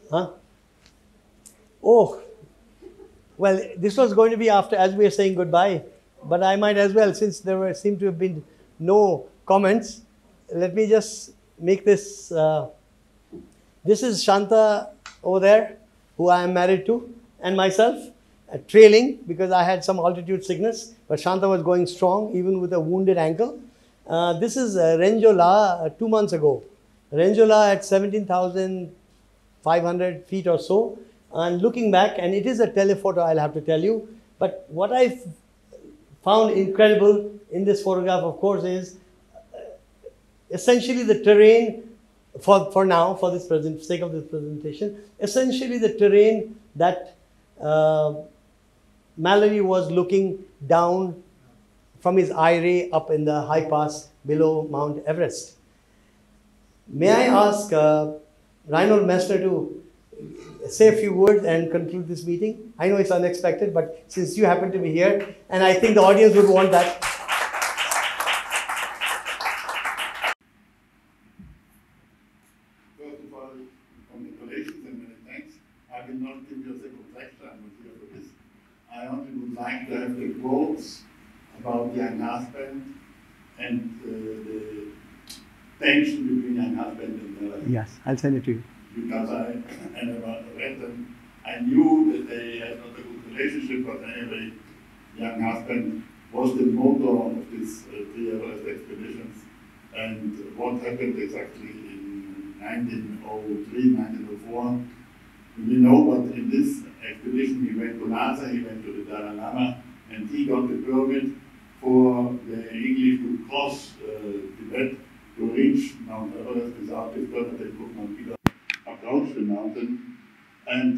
Huh? Oh, well, this was going to be after, as we are saying goodbye, but I might as well, since there seemed to have been no comments, let me just make this. This is Shanta over there, who I am married to, and myself. trailing because I had some altitude sickness, but Shanta was going strong even with a wounded ankle. This is Reinhold La 2 months ago. Reinhold La at 17,500 feet or so. And looking back, and it is a telephoto, I'll have to tell you, but what I found incredible in this photograph, of course, is essentially the terrain, for now, for this sake of this presentation, essentially the terrain that Mallory was looking down from his eye ray up in the high pass below Mount Everest. May I ask Reinhold Messner to say a few words and conclude this meeting? I know it's unexpected, but since you happen to be here, and I think the audience would want that. First of all, congratulations and many thanks. I will not give you a second lecture, I'm not here for this. I only would like to have the quotes about the Younghusband and the tension between Younghusband and the life. Yes, I'll send it to you. Because I read them, I knew that they had not a good relationship, but anyway, Younghusband was the motor of these TLS expeditions. And what happened exactly in 1903, 1904, we know, but in this expedition he went to Lhasa, he went to the Dalai Lama, and he got the permit for the English to cross Tibet to reach Mount Everest without this permit. They could not either approach the mountain, and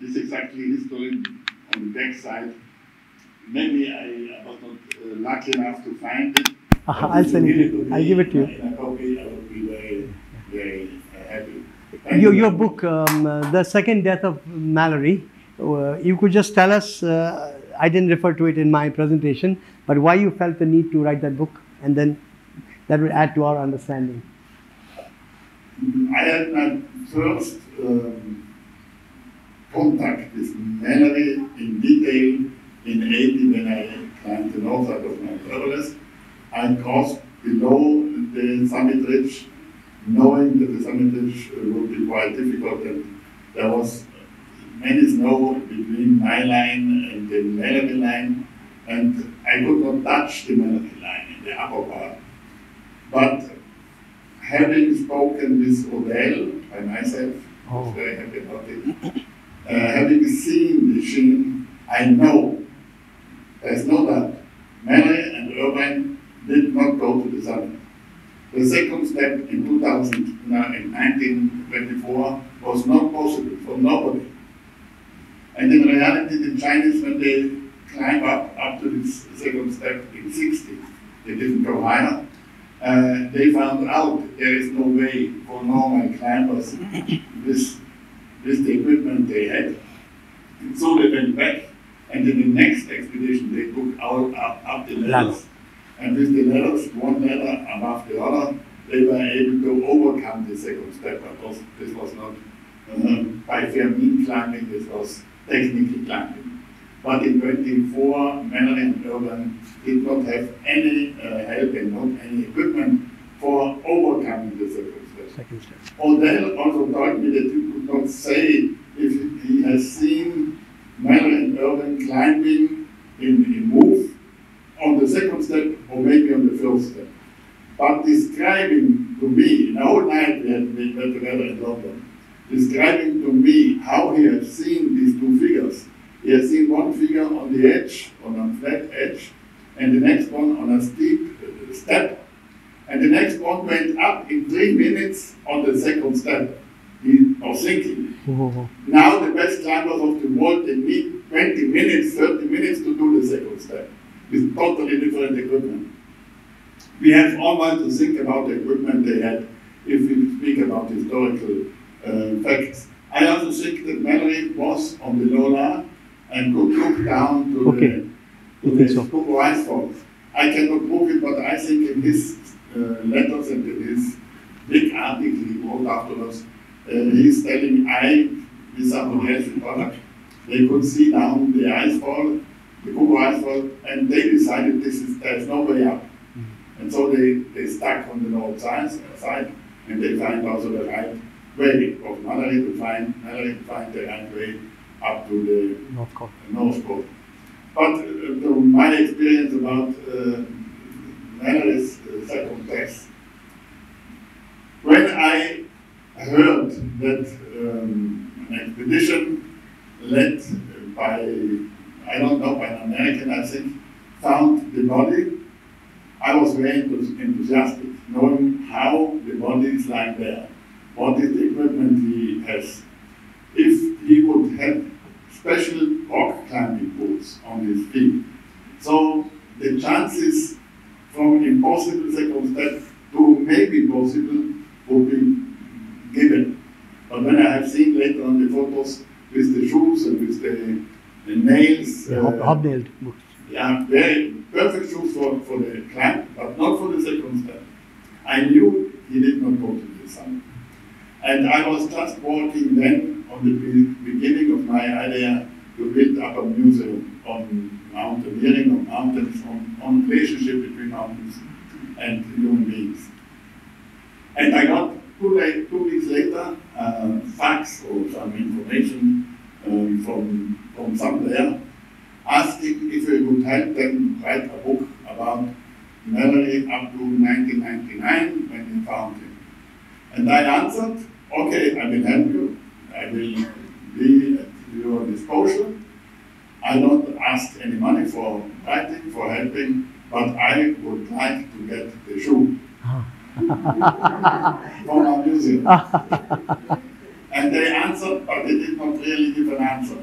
this exactly his story on the backside. Maybe I was not lucky enough to find it. I'll send it. I'll give it to you. In a copy, I would be very, very happy. Your book, The Second Death of Mallory, you could just tell us. I didn't refer to it in my presentation, but why you felt the need to write that book, and then that would add to our understanding. I had my first contact with Mallory in detail in 80 when I climbed the north side of Mount Everest. I crossed below the summit ridge, knowing that the summit ridge would be quite difficult, and there was many snow between my line and the Mallory line, and I could not touch the Mallory line in the upper part. But having spoken with Odell by myself, I was very happy about it, having seen the scene, I know, there's no doubt, Mallory and Irvine did not go to the summit. The second step in 1924 was not possible for nobody. And in reality, the Chinese, when they climb up to this second step in 60, they didn't go higher. They found out there is no way for normal climbers with the equipment they had. And so they went back, and in the next expedition they took all up the ladders. And with the ladders, one ladder above the other, they were able to overcome the second step. But this was not by fair mean climbing, this was technically climbing. But in 1924, Mallory and Irvine did not have any help and not any equipment for overcoming the second step. Odell also told me that you could not say if he has seen Mallory and Irvine climbing in move on the second step or maybe on the first step. But describing to me, the whole night we had been together in London, describing to me how he had seen these two figures. He has seen one figure on the edge, on a flat edge, and the next one on a steep step. And the next one went up in 3 minutes on the second step. He was thinking. Now the best climbers of the world, they need 20 minutes, 30 minutes to do the second step with totally different equipment. We have always to think about the equipment they had if we speak about historical facts. I also think that Mallory was on the Lho La and could look down to the Kumbh iceberg. I cannot prove it, but I think in his letters and in his big article he wrote afterwards, he's telling with someone else in Bullock, they could see down the icefall, the Kumbh icefall, and they decided there's no way up. And so they stuck on the north side, and they find also the right way of Mallory to find the right way up to the North Col. But my experience about Manner is so complex. When I heard that an expedition led by, I don't know, by an American, I think, found the body, I was very enthusiastic, knowing how the body is lying there, what is the equipment he has. If he would have special rock climbing boots on his feet. So the chances from impossible circumstance to maybe possible would be given. But when I have seen later on the photos with the shoes and with the nails. The hobnailed boots. Yeah, very perfect shoes for the climb, but not for the circumstance. I knew he did not go to the summit. And I was just walking then on the beginning of my idea to build up a museum on mountaineering, on mountains, on relationship between mountains and human beings. And I got 2 weeks later facts or some information from somewhere asking if we would help them write a book about Mallory up to 1999 when they found him. And I answered, okay, I will help you. I will be at your disposal. I don't ask any money for writing, for helping, but I would like to get the shoe from our museum. And they answered, but they did not really give an answer.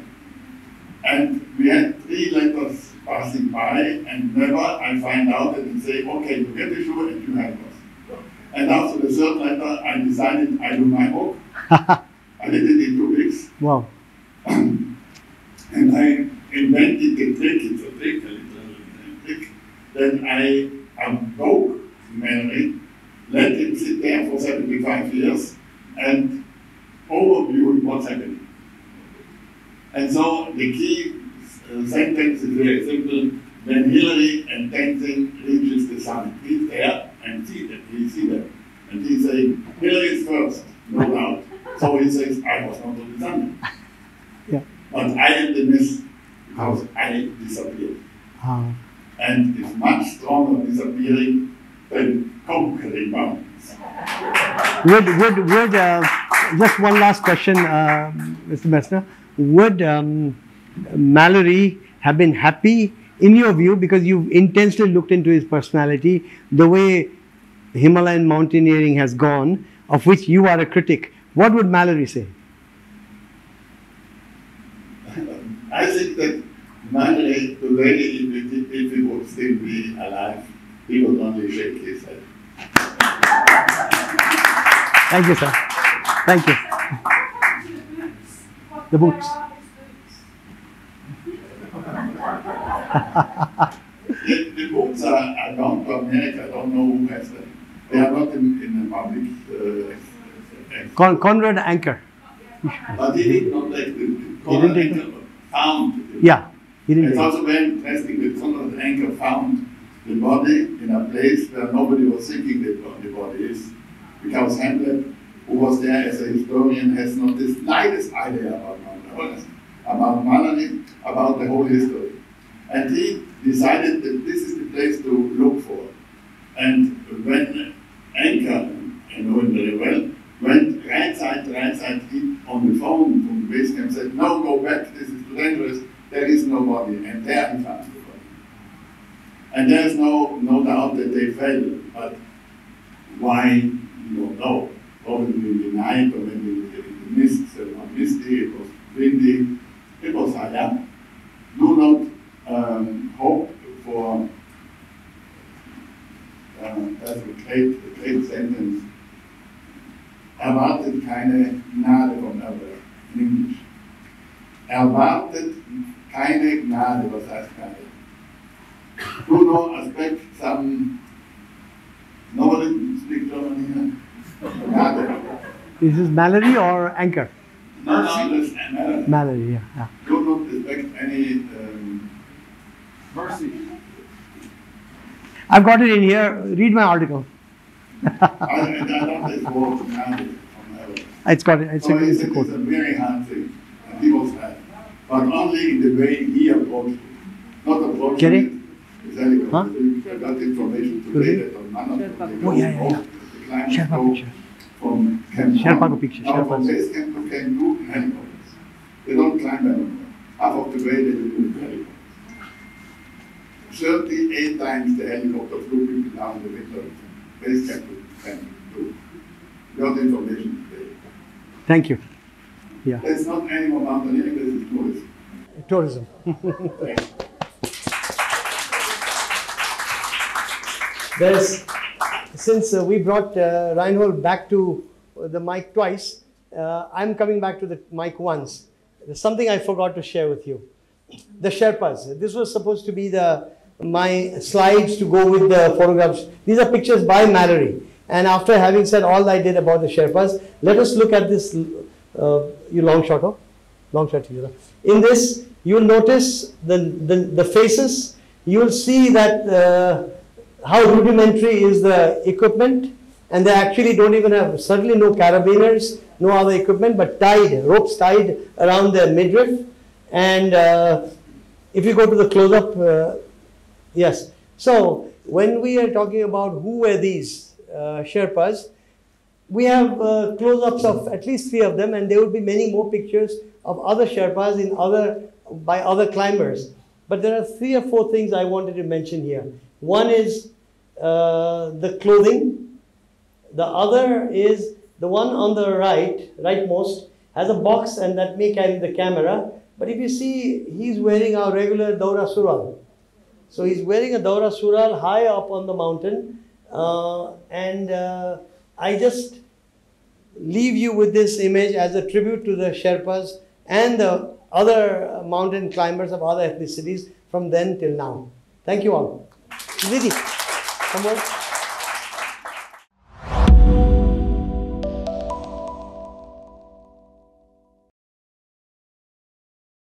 And we had 3 letters passing by, and never I find out that they say, okay, you get the shoe and you help us. And after the 3rd letter, I decided I do my book. I did it in 2 weeks. Wow. And I invented the trick, it's a trick, a little trick, that I broke Mallory, let him sit there for 75 years, and overview what's happening. And so the key sentence is very simple. When Hillary and Tenzin reaches the summit, he's there and see them. And he's saying, Hillary is first, no doubt. So he says, I was not on the summit. Yeah. But I had the miss because I disappeared. And it's much stronger disappearing than conquering mountains. Just one last question, Mr. Messner. Would Mallory have been happy in your view, because you've intensely looked into his personality, the way Himalayan mountaineering has gone, of which you are a critic? What would Mallory say? I think that Mallory today, if he would still be alive, he would only shake his head. Thank you, sir. Thank you. The boots. The books are gone to America. I don't know who has them. They are not in the public. Conrad Anker. But he did not like the Conrad Anker found. Yeah, he didn't. It's also very interesting that Conrad Anker found the body in a place where nobody was thinking that the body is, because Hamlet, who was there as a historian, has not the slightest idea about Mallory, about the whole history. And he decided that this is the place to look for. And when Anker, I know him very well, went right side, he on the phone from the base camp said, no, go back, this is too dangerous, there is no body. And there he found the body. And there is no doubt that they fell, but why, you don't know. Probably in the night or maybe in the mist, it was misty, it was windy, it was high up. Do not hope for, that's a great sentence, erwartet keine Gnade von Erbe, in English. Erwartet keine Gnade, was heißt Gnade? Do not expect some, nobody speak German here? Gnade. This is Mallory or Anker? No, that's Mallory. Mallory, yeah. Do not expect any mercy. I've got it in here. Read my article. I love this word from Mallory. It's got it. It's a very hard thing. And he was happy. but only in the way he approached it. Not approached it. Exactly. Huh? That information today that on none of them. Oh, yeah, yeah, yeah. Share my picture. From Kemp from base camp to Kemp in helicopters. They don't climb helicopters. Half of the way they do helicopters. 38 times the helicopter flew people down in the winter from base camp to Kemp. Got information today. Thank you. Yeah. There's not any more mountaineering, there's tourism. Tourism. Since we brought Reinhold back to the mic twice, I'm coming back to the mic once. There's something I forgot to share with you. The Sherpas. This was supposed to be my slides to go with the photographs. These are pictures by Mallory. And after having said all I did about the Sherpas, let us look at this. You long shot, oh? Long shot. In this, you'll notice the faces. You'll see that how rudimentary is the equipment, and they actually don't even have, certainly no carabiners, no other equipment, but ropes tied around their midriff. And if you go to the close-up, yes. So when we are talking about who were these Sherpas, we have close-ups of at least 3 of them, and there will be many more pictures of other Sherpas by other climbers. But there are 3 or 4 things I wanted to mention here. One is the clothing. The other is the one on the right, rightmost, has a box and that may carry the camera. But if you see, he's wearing our regular Daura Sural. So he's wearing a Daura Sural high up on the mountain. I just leave you with this image as a tribute to the Sherpas and the other mountain climbers of other ethnicities from then till now. Thank you all. Didi, come on.